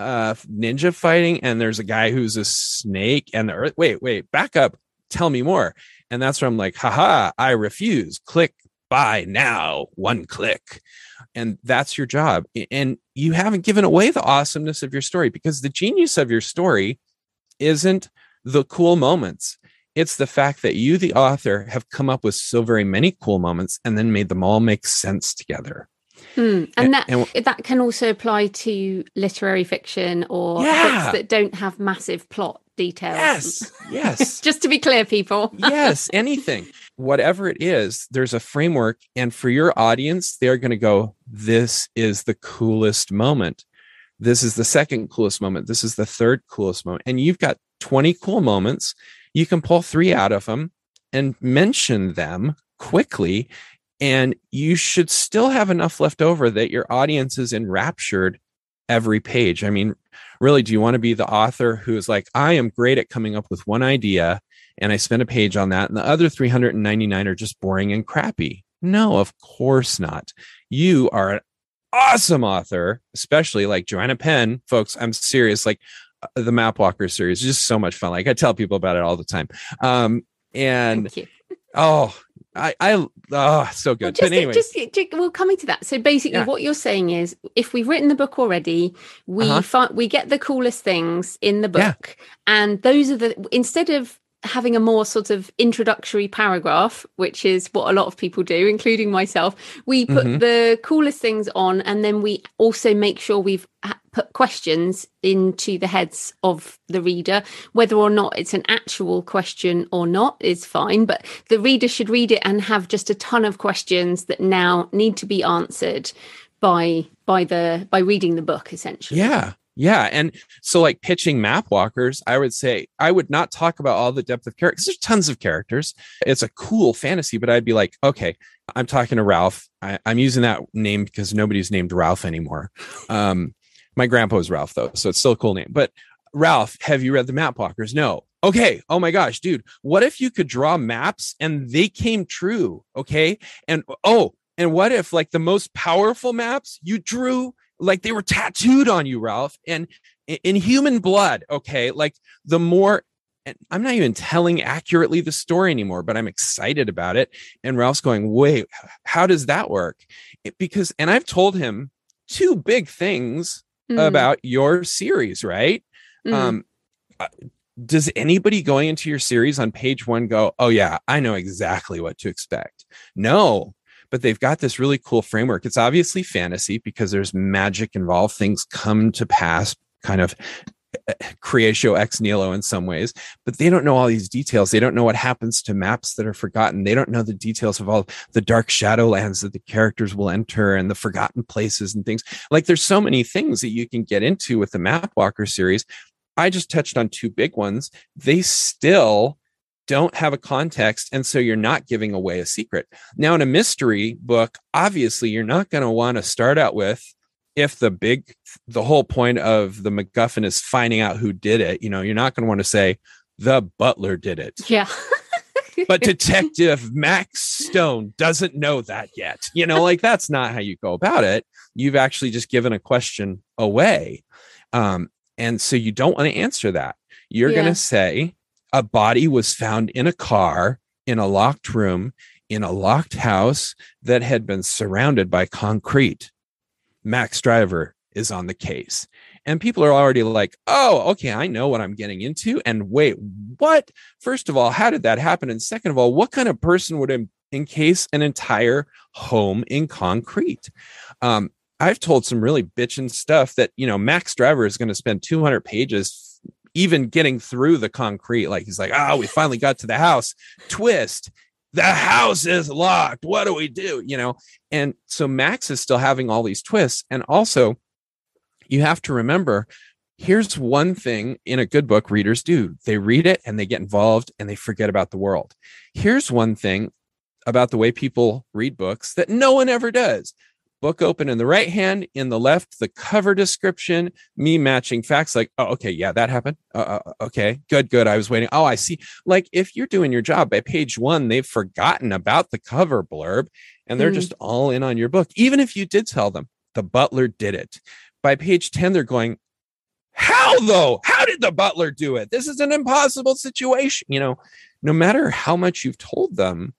ninja fighting and there's a guy who's a snake and the earth. Wait, back up. Tell me more. And that's where I'm like, haha, I refuse. Click buy now. One click. And that's your job. And you haven't given away the awesomeness of your story, because the genius of your story isn't the cool moments. It's the fact that you, the author, have come up with so very many cool moments and then made them all make sense together. And that can also apply to literary fiction or books that don't have massive plot details. Yes. Just to be clear, people. Yes, anything. Whatever it is, there's a framework. And for your audience, they're going to go, this is the coolest moment. This is the second coolest moment. This is the third coolest moment. And you've got 20 cool moments. You can pull 3 out of them and mention them quickly. And you should still have enough left over that your audience is enraptured every page. I mean, really, do you want to be the author who is like, I am great at coming up with one idea and I spent a page on that and the other 399 are just boring and crappy? No, of course not. You are an awesome author, especially like Joanna Penn, folks. I'm serious. Like the Mapwalker series is just so much fun. Like I tell people about it all the time. And oh, so good. Well, just, but anyway, we'll coming to that. So basically, what you're saying is, if we've written the book already, we get the coolest things in the book, and those are the, instead of having a more sort of introductory paragraph, which is what a lot of people do, including myself, we put the coolest things on, and then we also make sure we've put questions into the heads of the reader. Whether or not it's an actual question or not is fine, but the reader should read it and have just a ton of questions that now need to be answered by reading the book, essentially. Yeah. And so like pitching map walkers, I would say I would not talk about all the depth of characters. There's tons of characters. It's a cool fantasy, but I'd be like, okay, I'm talking to Ralph. I'm using that name because nobody's named Ralph anymore. My grandpa's Ralph though, so it's still a cool name. But Ralph, have you read the map walkers? No. Okay. Oh my gosh, dude, what if you could draw maps and they came true? Okay. And what if like the most powerful maps you drew, like they were tattooed on you, Ralph, and in human blood. Okay. Like the more, and I'm not even telling accurately the story anymore, but I'm excited about it. And Ralph's going, wait, how does that work? Because I've told him 2 big things about your series, right? Does anybody going into your series on page 1 go, oh yeah, I know exactly what to expect? No. But they've got this really cool framework. It's obviously fantasy because there's magic involved. Things come to pass, kind of creatio ex nihilo in some ways, but they don't know all these details. They don't know what happens to maps that are forgotten. They don't know the details of all the dark shadowlands that the characters will enter and the forgotten places and things. Like there's so many things that you can get into with the Mapwalker series. I just touched on 2 big ones. They still don't have a context. And so you're not giving away a secret. Now, in a mystery book, obviously, you're not going to want to start out with, if the whole point of the MacGuffin is finding out who did it, you know, you're not going to want to say the butler did it. Yeah. But Detective Max Stone doesn't know that yet. You know, like, that's not how you go about it. You've actually just given a question away. And so you don't want to answer that. You're going to say a body was found in a car in a locked room in a locked house that had been surrounded by concrete. Max Driver is on the case. And people are already like, oh, okay, I know what I'm getting into. And wait, what? First of all, how did that happen? And second of all, what kind of person would encase an entire home in concrete? I've told some really bitchin' stuff that, you know, Max Driver is going to spend 200 pages even getting through the concrete. Like, he's like, oh, we finally got to the house. Twist. The house is locked. What do we do? You know? And so Max is still having all these twists. And also, you have to remember, here's one thing in a good book readers do. They read it and they get involved and they forget about the world. Here's one thing about the way people read books that no one ever does. Book open in the right hand, in the left, the cover description, me matching facts like, oh, okay, yeah, that happened. Okay, good. I was waiting. Oh, I see. Like, if you're doing your job by page one, they've forgotten about the cover blurb and they're just all in on your book. Even if you did tell them the butler did it, by page 10, they're going, how though? How did the butler do it? This is an impossible situation. You know, no matter how much you've told them,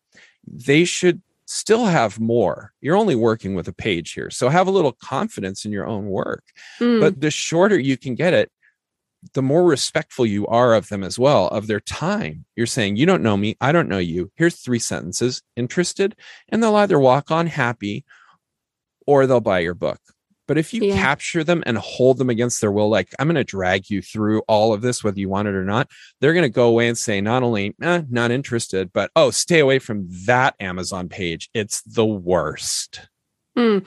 they should still have more. You're only working with a page here. So have a little confidence in your own work. But the shorter you can get it, the more respectful you are of them as well, of their time. You're saying, you don't know me. I don't know you. Here's 3 sentences. Interested? And they'll either walk on happy or they'll buy your book. But if you capture them and hold them against their will, like, I'm going to drag you through all of this, whether you want it or not, they're going to go away and say, not only not interested, but, oh, stay away from that Amazon page. It's the worst. So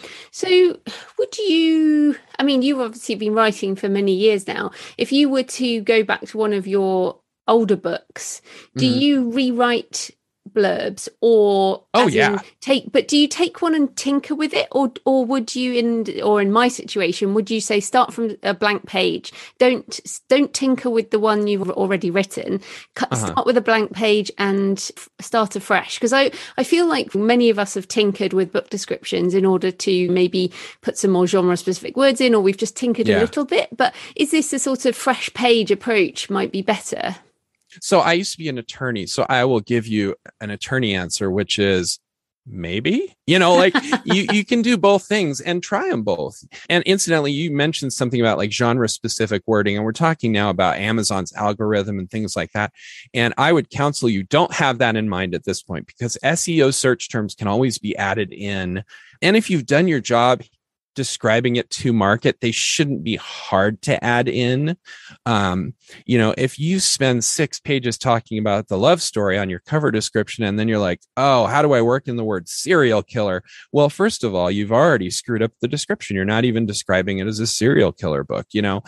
would you, I mean, you've obviously been writing for many years now. If you were to go back to one of your older books, do you rewrite blurbs or do you take one and tinker with it, or would you, in my situation, would you say start from a blank page, don't tinker with the one you've already written, start with a blank page and start afresh? Because I feel like many of us have tinkered with book descriptions in order to maybe put some more genre specific words in, or we've just tinkered a little bit. But is this a sort of fresh page approach might be better? So I used to be an attorney, so I will give you an attorney answer, which is maybe, you know, like you can do both things and try them both. And incidentally, you mentioned something about like genre specific wording, and we're talking now about Amazon's algorithm and things like that. And I would counsel you don't have that in mind at this point, because SEO search terms can always be added in. And if you've done your job describing it to market, they shouldn't be hard to add in. You know, if you spend 6 pages talking about the love story on your cover description, and then you're like, oh, how do I work in the word serial killer? Well, first of all, you've already screwed up the description. You're not even describing it as a serial killer book, you know?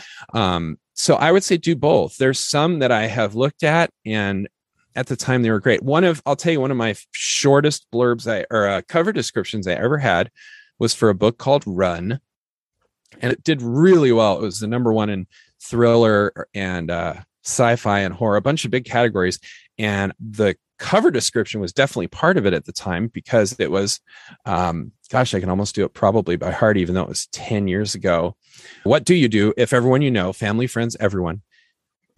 So I would say do both. There's some that I have looked at, and at the time they were great. I'll tell you, one of my shortest blurbs or cover descriptions I ever had was for a book called Run, and it did really well. It was the #1 in thriller and sci-fi and horror, a bunch of big categories. And the cover description was definitely part of it at the time, because it was, I can almost do it probably by heart, even though it was 10 years ago. What do you do if everyone you know, family, friends, everyone,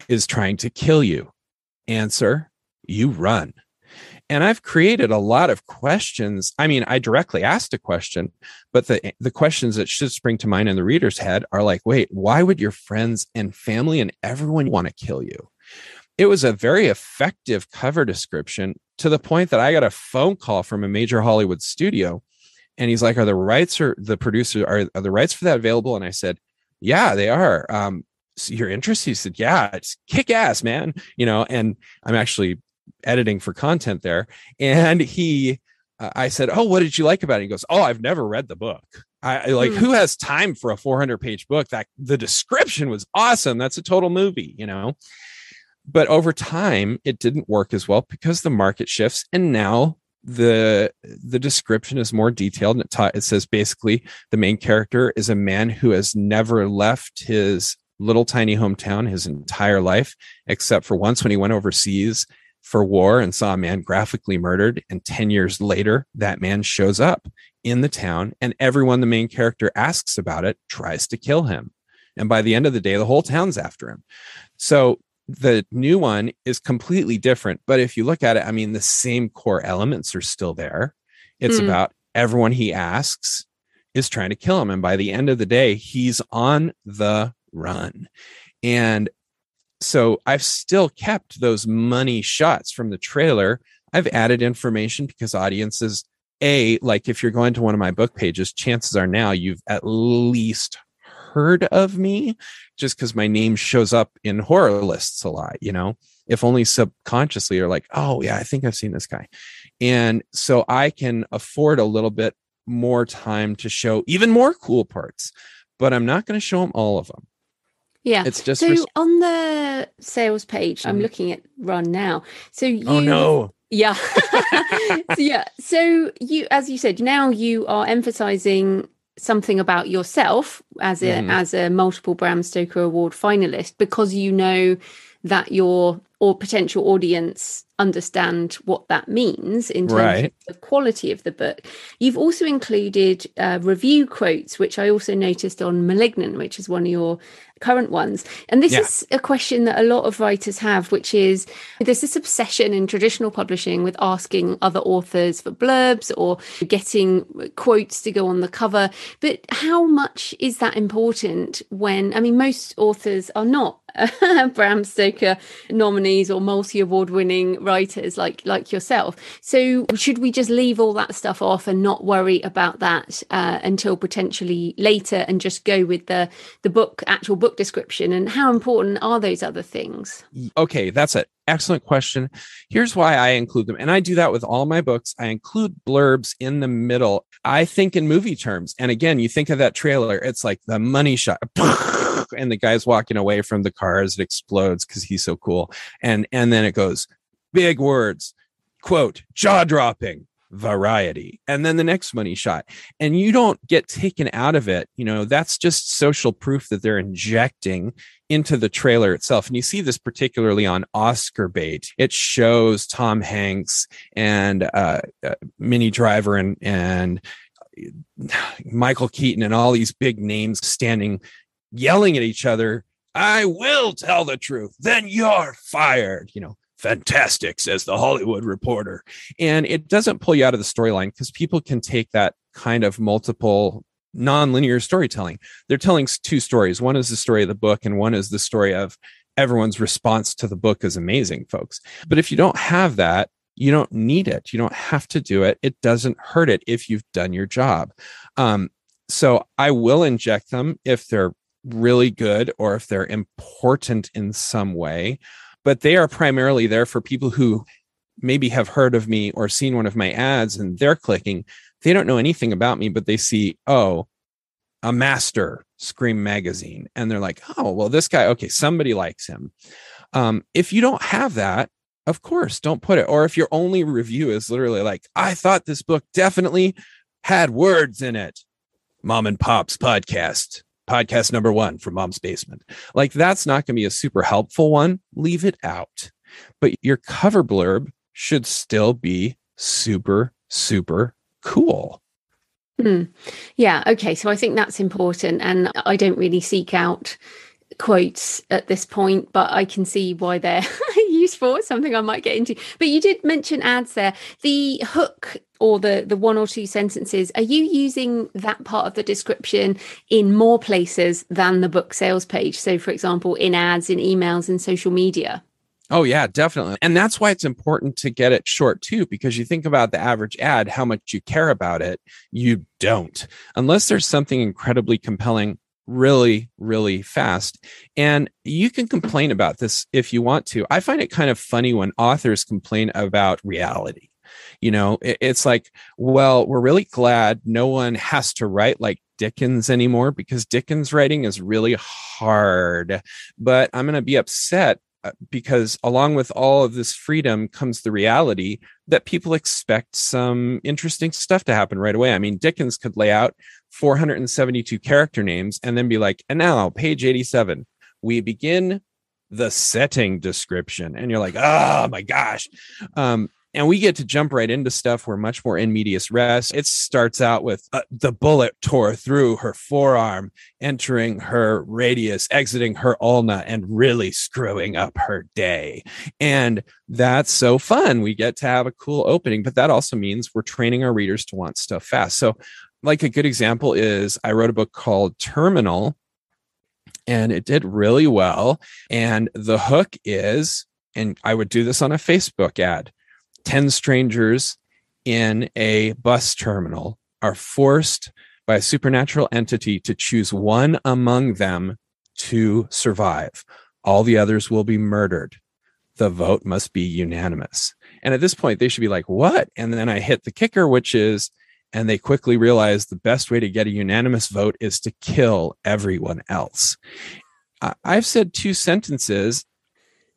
is trying to kill you? Answer, you run. And I've created a lot of questions. I mean, I directly asked a question, but the questions that should spring to mind in the reader's head are like, wait, why would your friends and family and everyone want to kill you? It was a very effective cover description, to the point that I got a phone call from a major Hollywood studio. And he's like, are the rights for that available? And I said, yeah, they are. So your interest? He said, yeah, it's kick ass, man. You know, and I'm actually editing for content there. And I said, oh, what did you like about it? He goes, oh, I've never read the book. I like, who has time for a 400-page book? That the description was awesome. That's a total movie, you know. But over time, it didn't work as well because the market shifts. And now the description is more detailed. And it says, basically, the main character is a man who has never left his little tiny hometown his entire life, except for once when he went overseas for war and saw a man graphically murdered. And 10 years later, that man shows up in the town and everyone the main character asks about it tries to kill him. And by the end of the day, the whole town's after him. So the new one is completely different. But if you look at it, I mean, the same core elements are still there. It's about everyone he asks is trying to kill him. And by the end of the day, he's on the run. And so I've still kept those money shots from the trailer. I've added information because audiences, A, like if you're going to one of my book pages, chances are now you've at least heard of me just because my name shows up in horror lists a lot, you know, if only subconsciously or like, oh yeah, I think I've seen this guy. And so I can afford a little bit more time to show even more cool parts, but I'm not going to show them all of them. Yeah. It's just so on the sales page, I'm looking at Run now. So you, oh no. Yeah. So you, as you said, now you are emphasizing something about yourself as a multiple Bram Stoker Award finalist, because you know that your or potential audience understand what that means in terms of the quality of the book. You've also included review quotes, which I also noticed on Malignant, which is one of your current ones. And this is a question that a lot of writers have, which is there's this obsession in traditional publishing with asking other authors for blurbs or getting quotes to go on the cover. But how much is that important when, I mean, most authors are not Bram Stoker nominees or multi-award winning writers like yourself. So should we just leave all that stuff off and not worry about that until potentially later and just go with the book, actual book description? And how important are those other things? Okay, that's an excellent question. Here's why I include them. And I do that with all my books. I include blurbs in the middle. I think in movie terms. And again, you think of that trailer, it's like the money shot. And the guy's walking away from the car as it explodes because he's so cool. And then it goes, big words, quote, jaw-dropping, variety. And then the next money shot. And you don't get taken out of it. You know, that's just social proof that they're injecting into the trailer itself. And you see this particularly on Oscar bait. It shows Tom Hanks and Minnie Driver and Michael Keaton and all these big names standing yelling at each other, I will tell the truth, then you're fired. You know, fantastic, says the Hollywood Reporter. And it doesn't pull you out of the storyline because people can take that kind of multiple non-linear storytelling. They're telling two stories. One is the story of the book and one is the story of everyone's response to the book is amazing, folks. But if you don't have that, you don't need it. You don't have to do it. It doesn't hurt it if you've done your job. So I will inject them if they're really good or if they're important in some way, but they are primarily there for people who maybe have heard of me or seen one of my ads and they're clicking. They don't know anything about me, but they see, oh, a master Scream magazine. And they're like, oh, well, this guy, okay, somebody likes him. If you don't have that, of course, don't put it. Or if your only review is literally like, I thought this book definitely had words in it. Mom and Pop's podcast number one from Mom's Basement. Like, that's not going to be a super helpful one. Leave it out. But your cover blurb should still be super, super cool. Yeah. Okay. So I think that's important. And I don't really seek out quotes at this point, but I can see why they're useful. It's something I might get into. But you did mention ads there. The hook or the one or two sentences, are you using that part of the description in more places than the book sales page? So, for example, in ads, in emails, in social media? Oh, yeah, definitely. And that's why it's important to get it short, too, because you think about the average ad, how much you care about it. You don't. Unless there's something incredibly compelling really, really fast. And you can complain about this if you want to. I find it kind of funny when authors complain about reality. You know, it's like, well, we're really glad no one has to write like Dickens anymore because Dickens writing is really hard. But I'm going to be upset because along with all of this freedom comes the reality that people expect some interesting stuff to happen right away. I mean, Dickens could lay out 472 character names and then be like, and now page 87, we begin the setting description. And you're like, oh my gosh. And we get to jump right into stuff. We're much more in medias res. It starts out with the bullet tore through her forearm, entering her radius, exiting her ulna, and really screwing up her day. And that's so fun. We get to have a cool opening, but that also means we're training our readers to want stuff fast. So like a good example is I wrote a book called Terminal, and it did really well. And the hook is, and I would do this on a Facebook ad, 10 strangers in a bus terminal are forced by a supernatural entity to choose one among them to survive. All the others will be murdered. The vote must be unanimous. And at this point, they should be like, what? And then I hit the kicker, which is, and they quickly realize the best way to get a unanimous vote is to kill everyone else. I've said two sentences.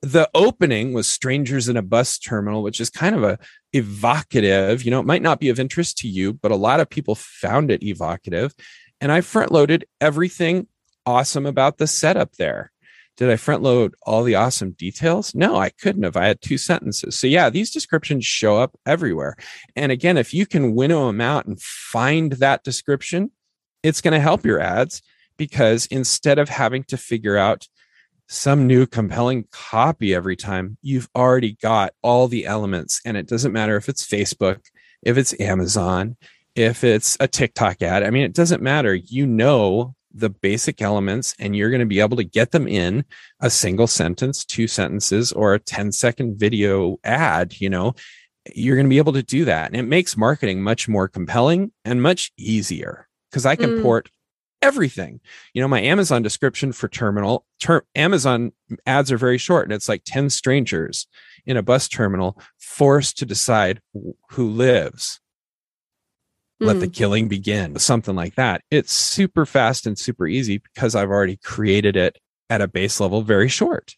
The opening was Strangers in a Bus Terminal, which is kind of a evocative, you know, it might not be of interest to you, but a lot of people found it evocative. And I front loaded everything awesome about the setup there. Did I front load all the awesome details? No, I couldn't have. I had two sentences. So yeah, these descriptions show up everywhere. And again, if you can winnow them out and find that description, it's going to help your ads, because instead of having to figure out some new compelling copy every time, you've already got all the elements. And it doesn't matter if it's Facebook, if it's Amazon, if it's a TikTok ad. I mean, it doesn't matter. You know the basic elements, and you're going to be able to get them in a single sentence, two sentences, or a 10-second video ad. You know, you're going to be able to do that. And it makes marketing much more compelling and much easier, because I can port everything. You know, my Amazon description for Terminal, Amazon ads are very short, and it's like 10 strangers in a bus terminal forced to decide who lives. Let the killing begin, something like that. It's super fast and super easy because I've already created it at a base level, very short.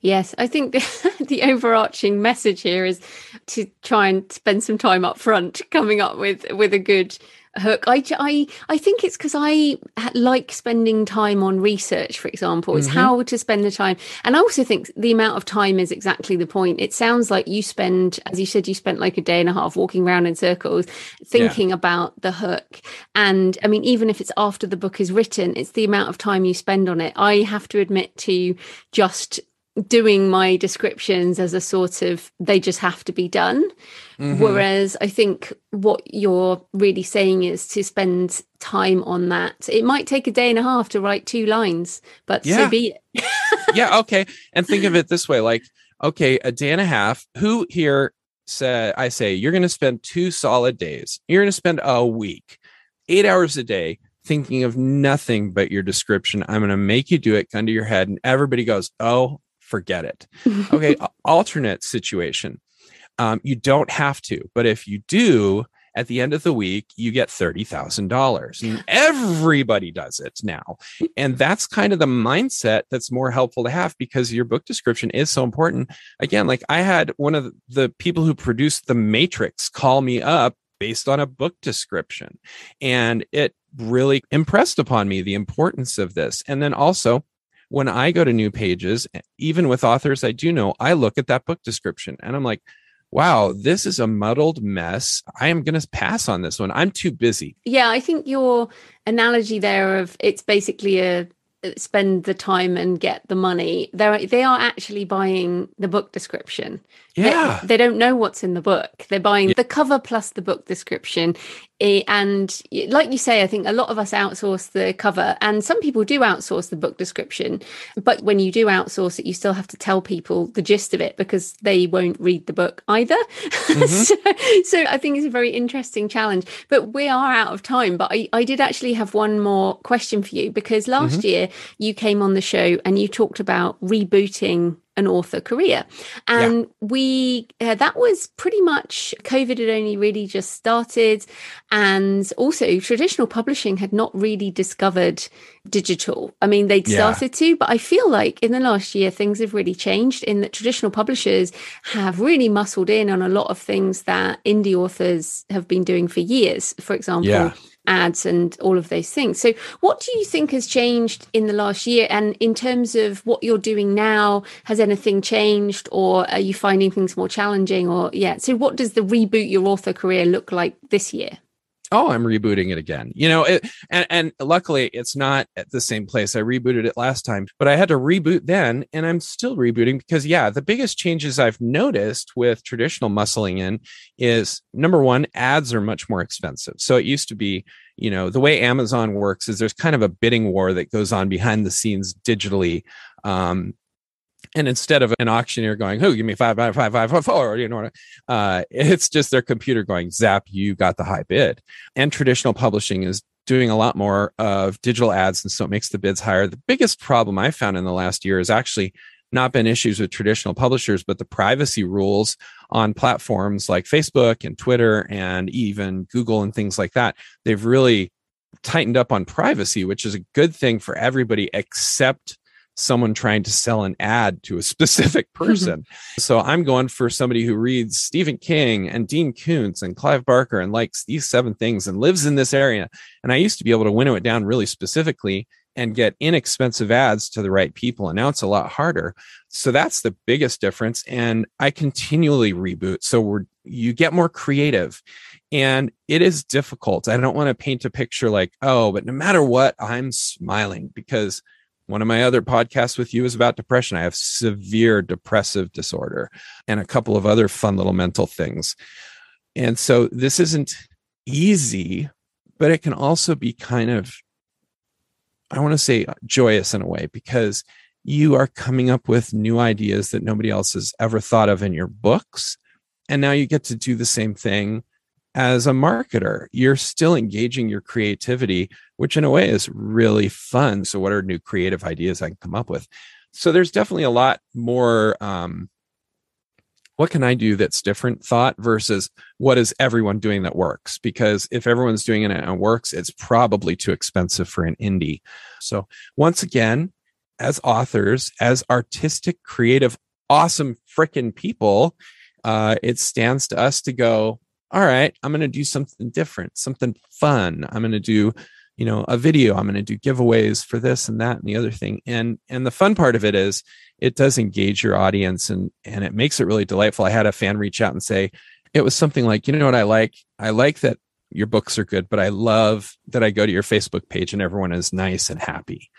Yes, I think the overarching message here is to try and spend some time up front coming up with a good hook. I think it's because I like spending time on research, for example. It's how to spend the time. And I also think the amount of time is exactly the point. It sounds like you spend, as you said, you spent like a day and a half walking around in circles thinking about the hook. And I mean, even if it's after the book is written, it's the amount of time you spend on it. I have to admit to just doing my descriptions as a sort of, they just have to be done. Whereas I think what you're really saying is to spend time on that. It might take a day and a half to write two lines, but so be it. Okay. And think of it this way, like, okay, a day and a half, who here said, I say, you're going to spend 2 solid days. You're going to spend a week, 8 hours a day, thinking of nothing but your description. I'm going to make you do it under your head. And everybody goes, oh, forget it. Okay. Alternate situation. You don't have to, but if you do, at the end of the week, you get $30,000, and everybody does it now. And that's kind of the mindset that's more helpful to have, because your book description is so important. Again, like I had one of the people who produced The Matrix call me up based on a book description, and it really impressed upon me the importance of this. And then also, when I go to new pages, even with authors I do know, I look at that book description and I'm like, wow, this is a muddled mess. I am going to pass on this one. I'm too busy. Yeah, I think your analogy there of it's basically a spend the time and get the money. They are actually buying the book description. Yeah. They don't know what's in the book. They're buying the cover plus the book description. And like you say, I think a lot of us outsource the cover, and some people do outsource the book description. But when you do outsource it, you still have to tell people the gist of it, because they won't read the book either. So I think it's a very interesting challenge. But we are out of time. But I did actually have one more question for you, because last year you came on the show and you talked about rebooting an author career, and we that was pretty much COVID had only really just started, and also traditional publishing had not really discovered digital. I mean, they'd started to, but I feel like in the last year, things have really changed in that traditional publishers have really muscled in on a lot of things that indie authors have been doing for years, for example, ads and all of those things. So what do you think has changed in the last year? And in terms of what you're doing now, has anything changed, or are you finding things more challenging? Or so what does the reboot your author career look like this year? Oh, I'm rebooting it again. You know, and luckily it's not at the same place. I rebooted it last time, but I had to reboot then, and I'm still rebooting because, the biggest changes I've noticed with traditional muscling in is, number one, ads are much more expensive. So it used to be, you know, the way Amazon works is there's kind of a bidding war that goes on behind the scenes digitally. And instead of an auctioneer going, "Oh, give me $5,554," you know, it's just their computer going, "Zap, you got the high bid." And traditional publishing is doing a lot more of digital ads, and so it makes the bids higher. The biggest problem I found in the last year has actually not been issues with traditional publishers, but the privacy rules on platforms like Facebook and Twitter and even Google and things like that. They've really tightened up on privacy, which is a good thing for everybody except someone trying to sell an ad to a specific person. So I'm going for somebody who reads Stephen King and Dean Koontz and Clive Barker and likes these 7 things and lives in this area. And I used to be able to winnow it down really specifically and get inexpensive ads to the right people. And now it's a lot harder. So that's the biggest difference. And I continually reboot. So you get more creative, and it is difficult. I don't want to paint a picture like, oh, but no matter what, I'm smiling, because one of my other podcasts with you is about depression. I have severe depressive disorder and a couple of other fun little mental things. And so this isn't easy, but it can also be kind of, I want to say, joyous in a way, because you are coming up with new ideas that nobody else has ever thought of in your books. And now you get to do the same thing as a marketer. You're still engaging your creativity, which in a way is really fun. So what are new creative ideas I can come up with? So there's definitely a lot more, what can I do that's different thought versus what is everyone doing that works? Because if everyone's doing it and works, it's probably too expensive for an indie. So once again, as authors, as artistic, creative, awesome frickin' people, it stands to us to go, all right, I'm going to do something different, something fun. I'm going to do, you know, a video. I'm going to do giveaways for this and that and the other thing. And the fun part of it is it does engage your audience, and it makes it really delightful. I had a fan reach out and say, it was something like, you know what I like? I like that your books are good, but I love that I go to your Facebook page and everyone is nice and happy.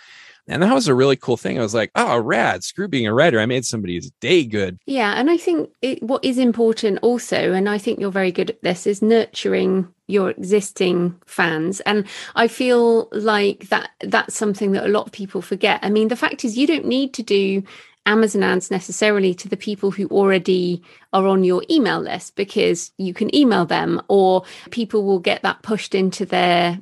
And that was a really cool thing. I was like, oh, rad, screw being a writer. I made somebody's day good. Yeah. And I think what is important also, and I think you're very good at this, is nurturing your existing fans. And I feel like that's something that a lot of people forget. I mean, the fact is, you don't need to do Amazon ads necessarily to the people who already are on your email list, because you can email them, or people will get that pushed into their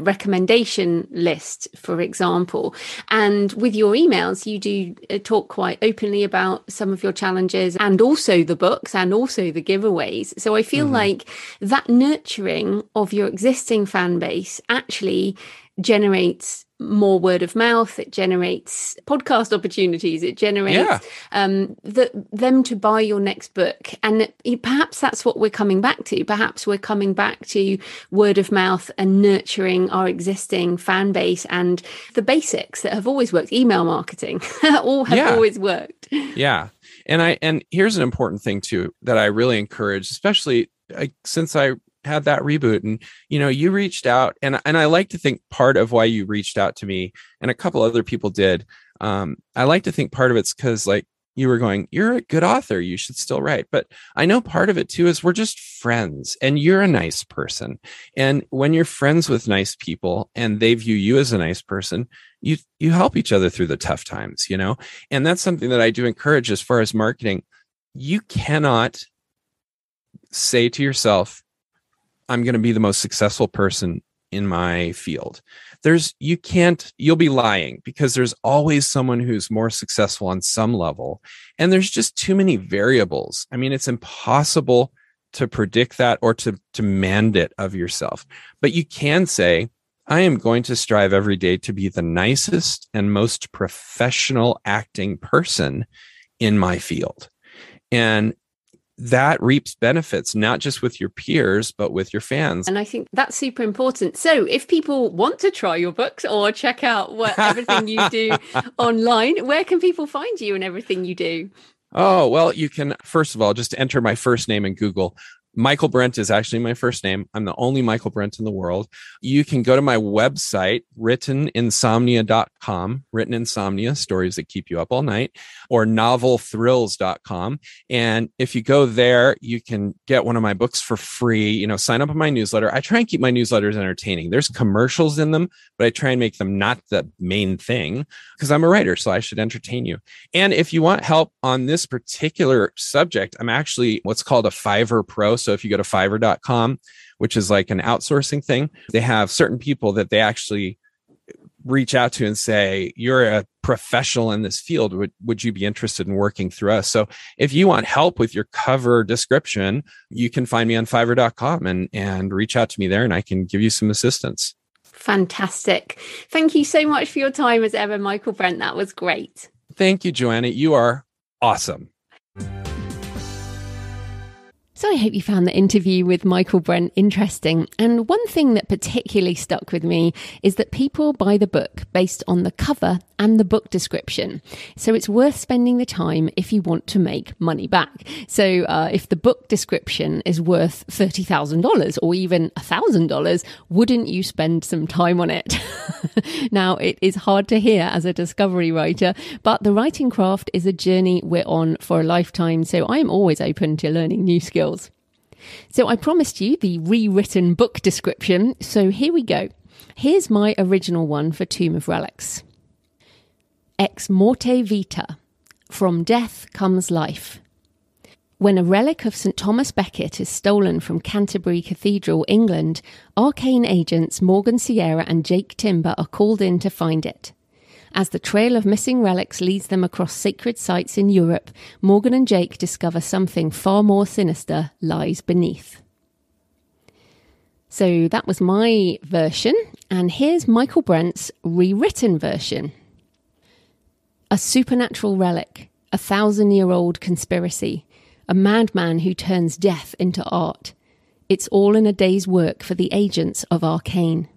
recommendation list, for example. And with your emails, you do talk quite openly about some of your challenges, and also the books, and also the giveaways. So I feel like that nurturing of your existing fan base actually generates more word of mouth. It generates podcast opportunities. It generates them to buy your next book. And perhaps that's what we're coming back to. Perhaps we're coming back to word of mouth and nurturing our existing fan base and the basics that have always worked. Email marketing all have always worked. Yeah. And here's an important thing too, that I really encourage, especially since I had that reboot. And, you know, you reached out, and I like to think part of why you reached out to me, and a couple other people did, I like to think part of it's because, like, you were going, you're a good author, you should still write. But I know part of it too is we're just friends, and you're a nice person. And when you're friends with nice people and they view you as a nice person, you help each other through the tough times, you know? And that's something that I do encourage as far as marketing. You cannot say to yourself, I'm going to be the most successful person in my field. You'll be lying, because there's always someone who's more successful on some level. And there's just too many variables. I mean, it's impossible to predict that or to demand it of yourself. But you can say, I am going to strive every day to be the nicest and most professional acting person in my field. And that reaps benefits, not just with your peers, but with your fans. And I think that's super important. So if people want to try your books or check out everything you do online, where can people find you and everything you do? Oh, well, you can, first of all, just enter my first name in Google. Michael Brent is actually my first name. I'm the only Michael Brent in the world. You can go to my website, WrittenInsomnia.com, Written Insomnia, stories that keep you up all night, or NovelThrills.com. And if you go there, you can get one of my books for free. You know, sign up on my newsletter. I try and keep my newsletters entertaining. There's commercials in them, but I try and make them not the main thing because I'm a writer, so I should entertain you. And if you want help on this particular subject, I'm actually what's called a Fiverr Pro. So if you go to Fiverr.com, which is like an outsourcing thing, they have certain people that they actually reach out to and say, you're a professional in this field. Would you be interested in working through us? So if you want help with your cover description, you can find me on Fiverr.com and reach out to me there and I can give you some assistance. Fantastic. Thank you so much for your time as ever, Michael Brent. That was great. Thank you, Joanna. You are awesome. So I hope you found the interview with Michael Brent interesting. And one thing that particularly stuck with me is that people buy the book based on the cover and the book description. So it's worth spending the time if you want to make money back. So if the book description is worth $30,000 or even $1,000, wouldn't you spend some time on it? Now, it is hard to hear as a discovery writer, but the writing craft is a journey we're on for a lifetime. So I'm always open to learning new skills. So I promised you the rewritten book description, so here we go. Here's my original one for Tomb of Relics. Ex morte vita. From death comes life. When a relic of St. Thomas Becket is stolen from Canterbury Cathedral, England, Arcane agents Morgan Sierra and Jake Timber are called in to find it. As the trail of missing relics leads them across sacred sites in Europe, Morgan and Jake discover something far more sinister lies beneath. So that was my version, and here's Michael Brent's rewritten version. A supernatural relic, a 1,000-year-old conspiracy, a madman who turns death into art. It's all in a day's work for the agents of Arcane.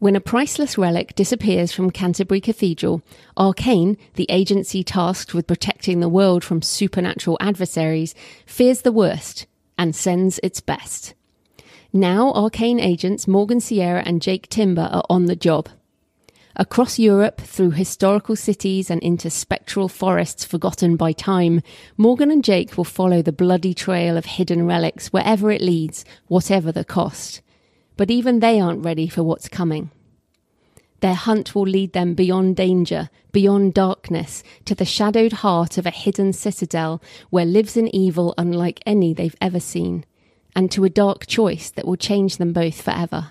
When a priceless relic disappears from Canterbury Cathedral, Arcane, the agency tasked with protecting the world from supernatural adversaries, fears the worst and sends its best. Now Arcane agents Morgan Sierra and Jake Timber are on the job. Across Europe, through historical cities and into spectral forests forgotten by time, Morgan and Jake will follow the bloody trail of hidden relics wherever it leads, whatever the cost. But even they aren't ready for what's coming. Their hunt will lead them beyond danger, beyond darkness, to the shadowed heart of a hidden citadel where lives an evil unlike any they've ever seen, and to a dark choice that will change them both forever.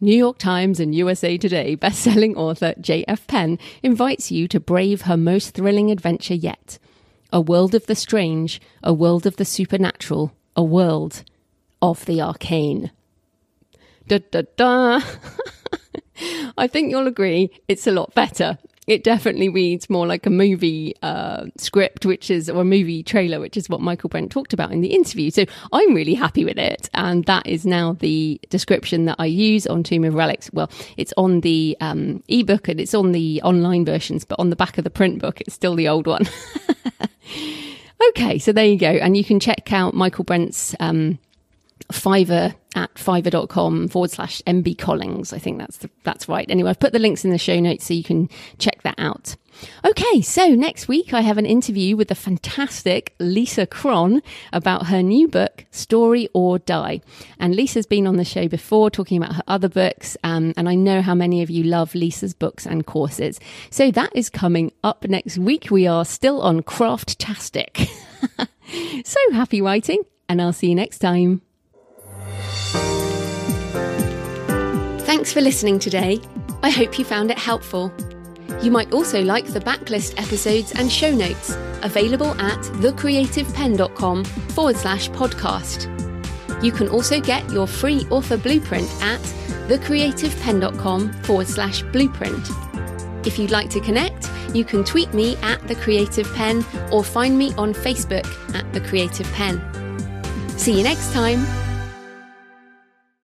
New York Times and USA Today best-selling author J.F. Penn invites you to brave her most thrilling adventure yet. A world of the strange, a world of the supernatural, a world of the arcane. Da, da, da. I think you'll agree it's a lot better. It definitely reads more like a movie script, which is, or a movie trailer, which is what Michael Brent talked about in the interview. So I'm really happy with it. And that is now the description that I use on Tomb of Relics. Well, it's on the ebook and it's on the online versions, but on the back of the print book, it's still the old one. Okay, so there you go. And you can check out Michael Brent's Fiverr at fiverr.com/MB Collings. I think that's right. Anyway, I've put the links in the show notes so you can check that out. Okay, so next week I have an interview with the fantastic Lisa Cron about her new book, Story or Die. And Lisa's been on the show before talking about her other books, and I know how many of you love Lisa's books and courses. So that is coming up next week. We are still on Craft-tastic. So happy writing, and I'll see you next time. Thanks for listening today. I hope you found it helpful. You might also like the backlist episodes and show notes available at thecreativepenn.com/podcast. You can also get your free author blueprint at thecreativepenn.com/blueprint. If you'd like to connect, you can tweet me at The Creative Penn or find me on Facebook at The Creative Penn. See you next time.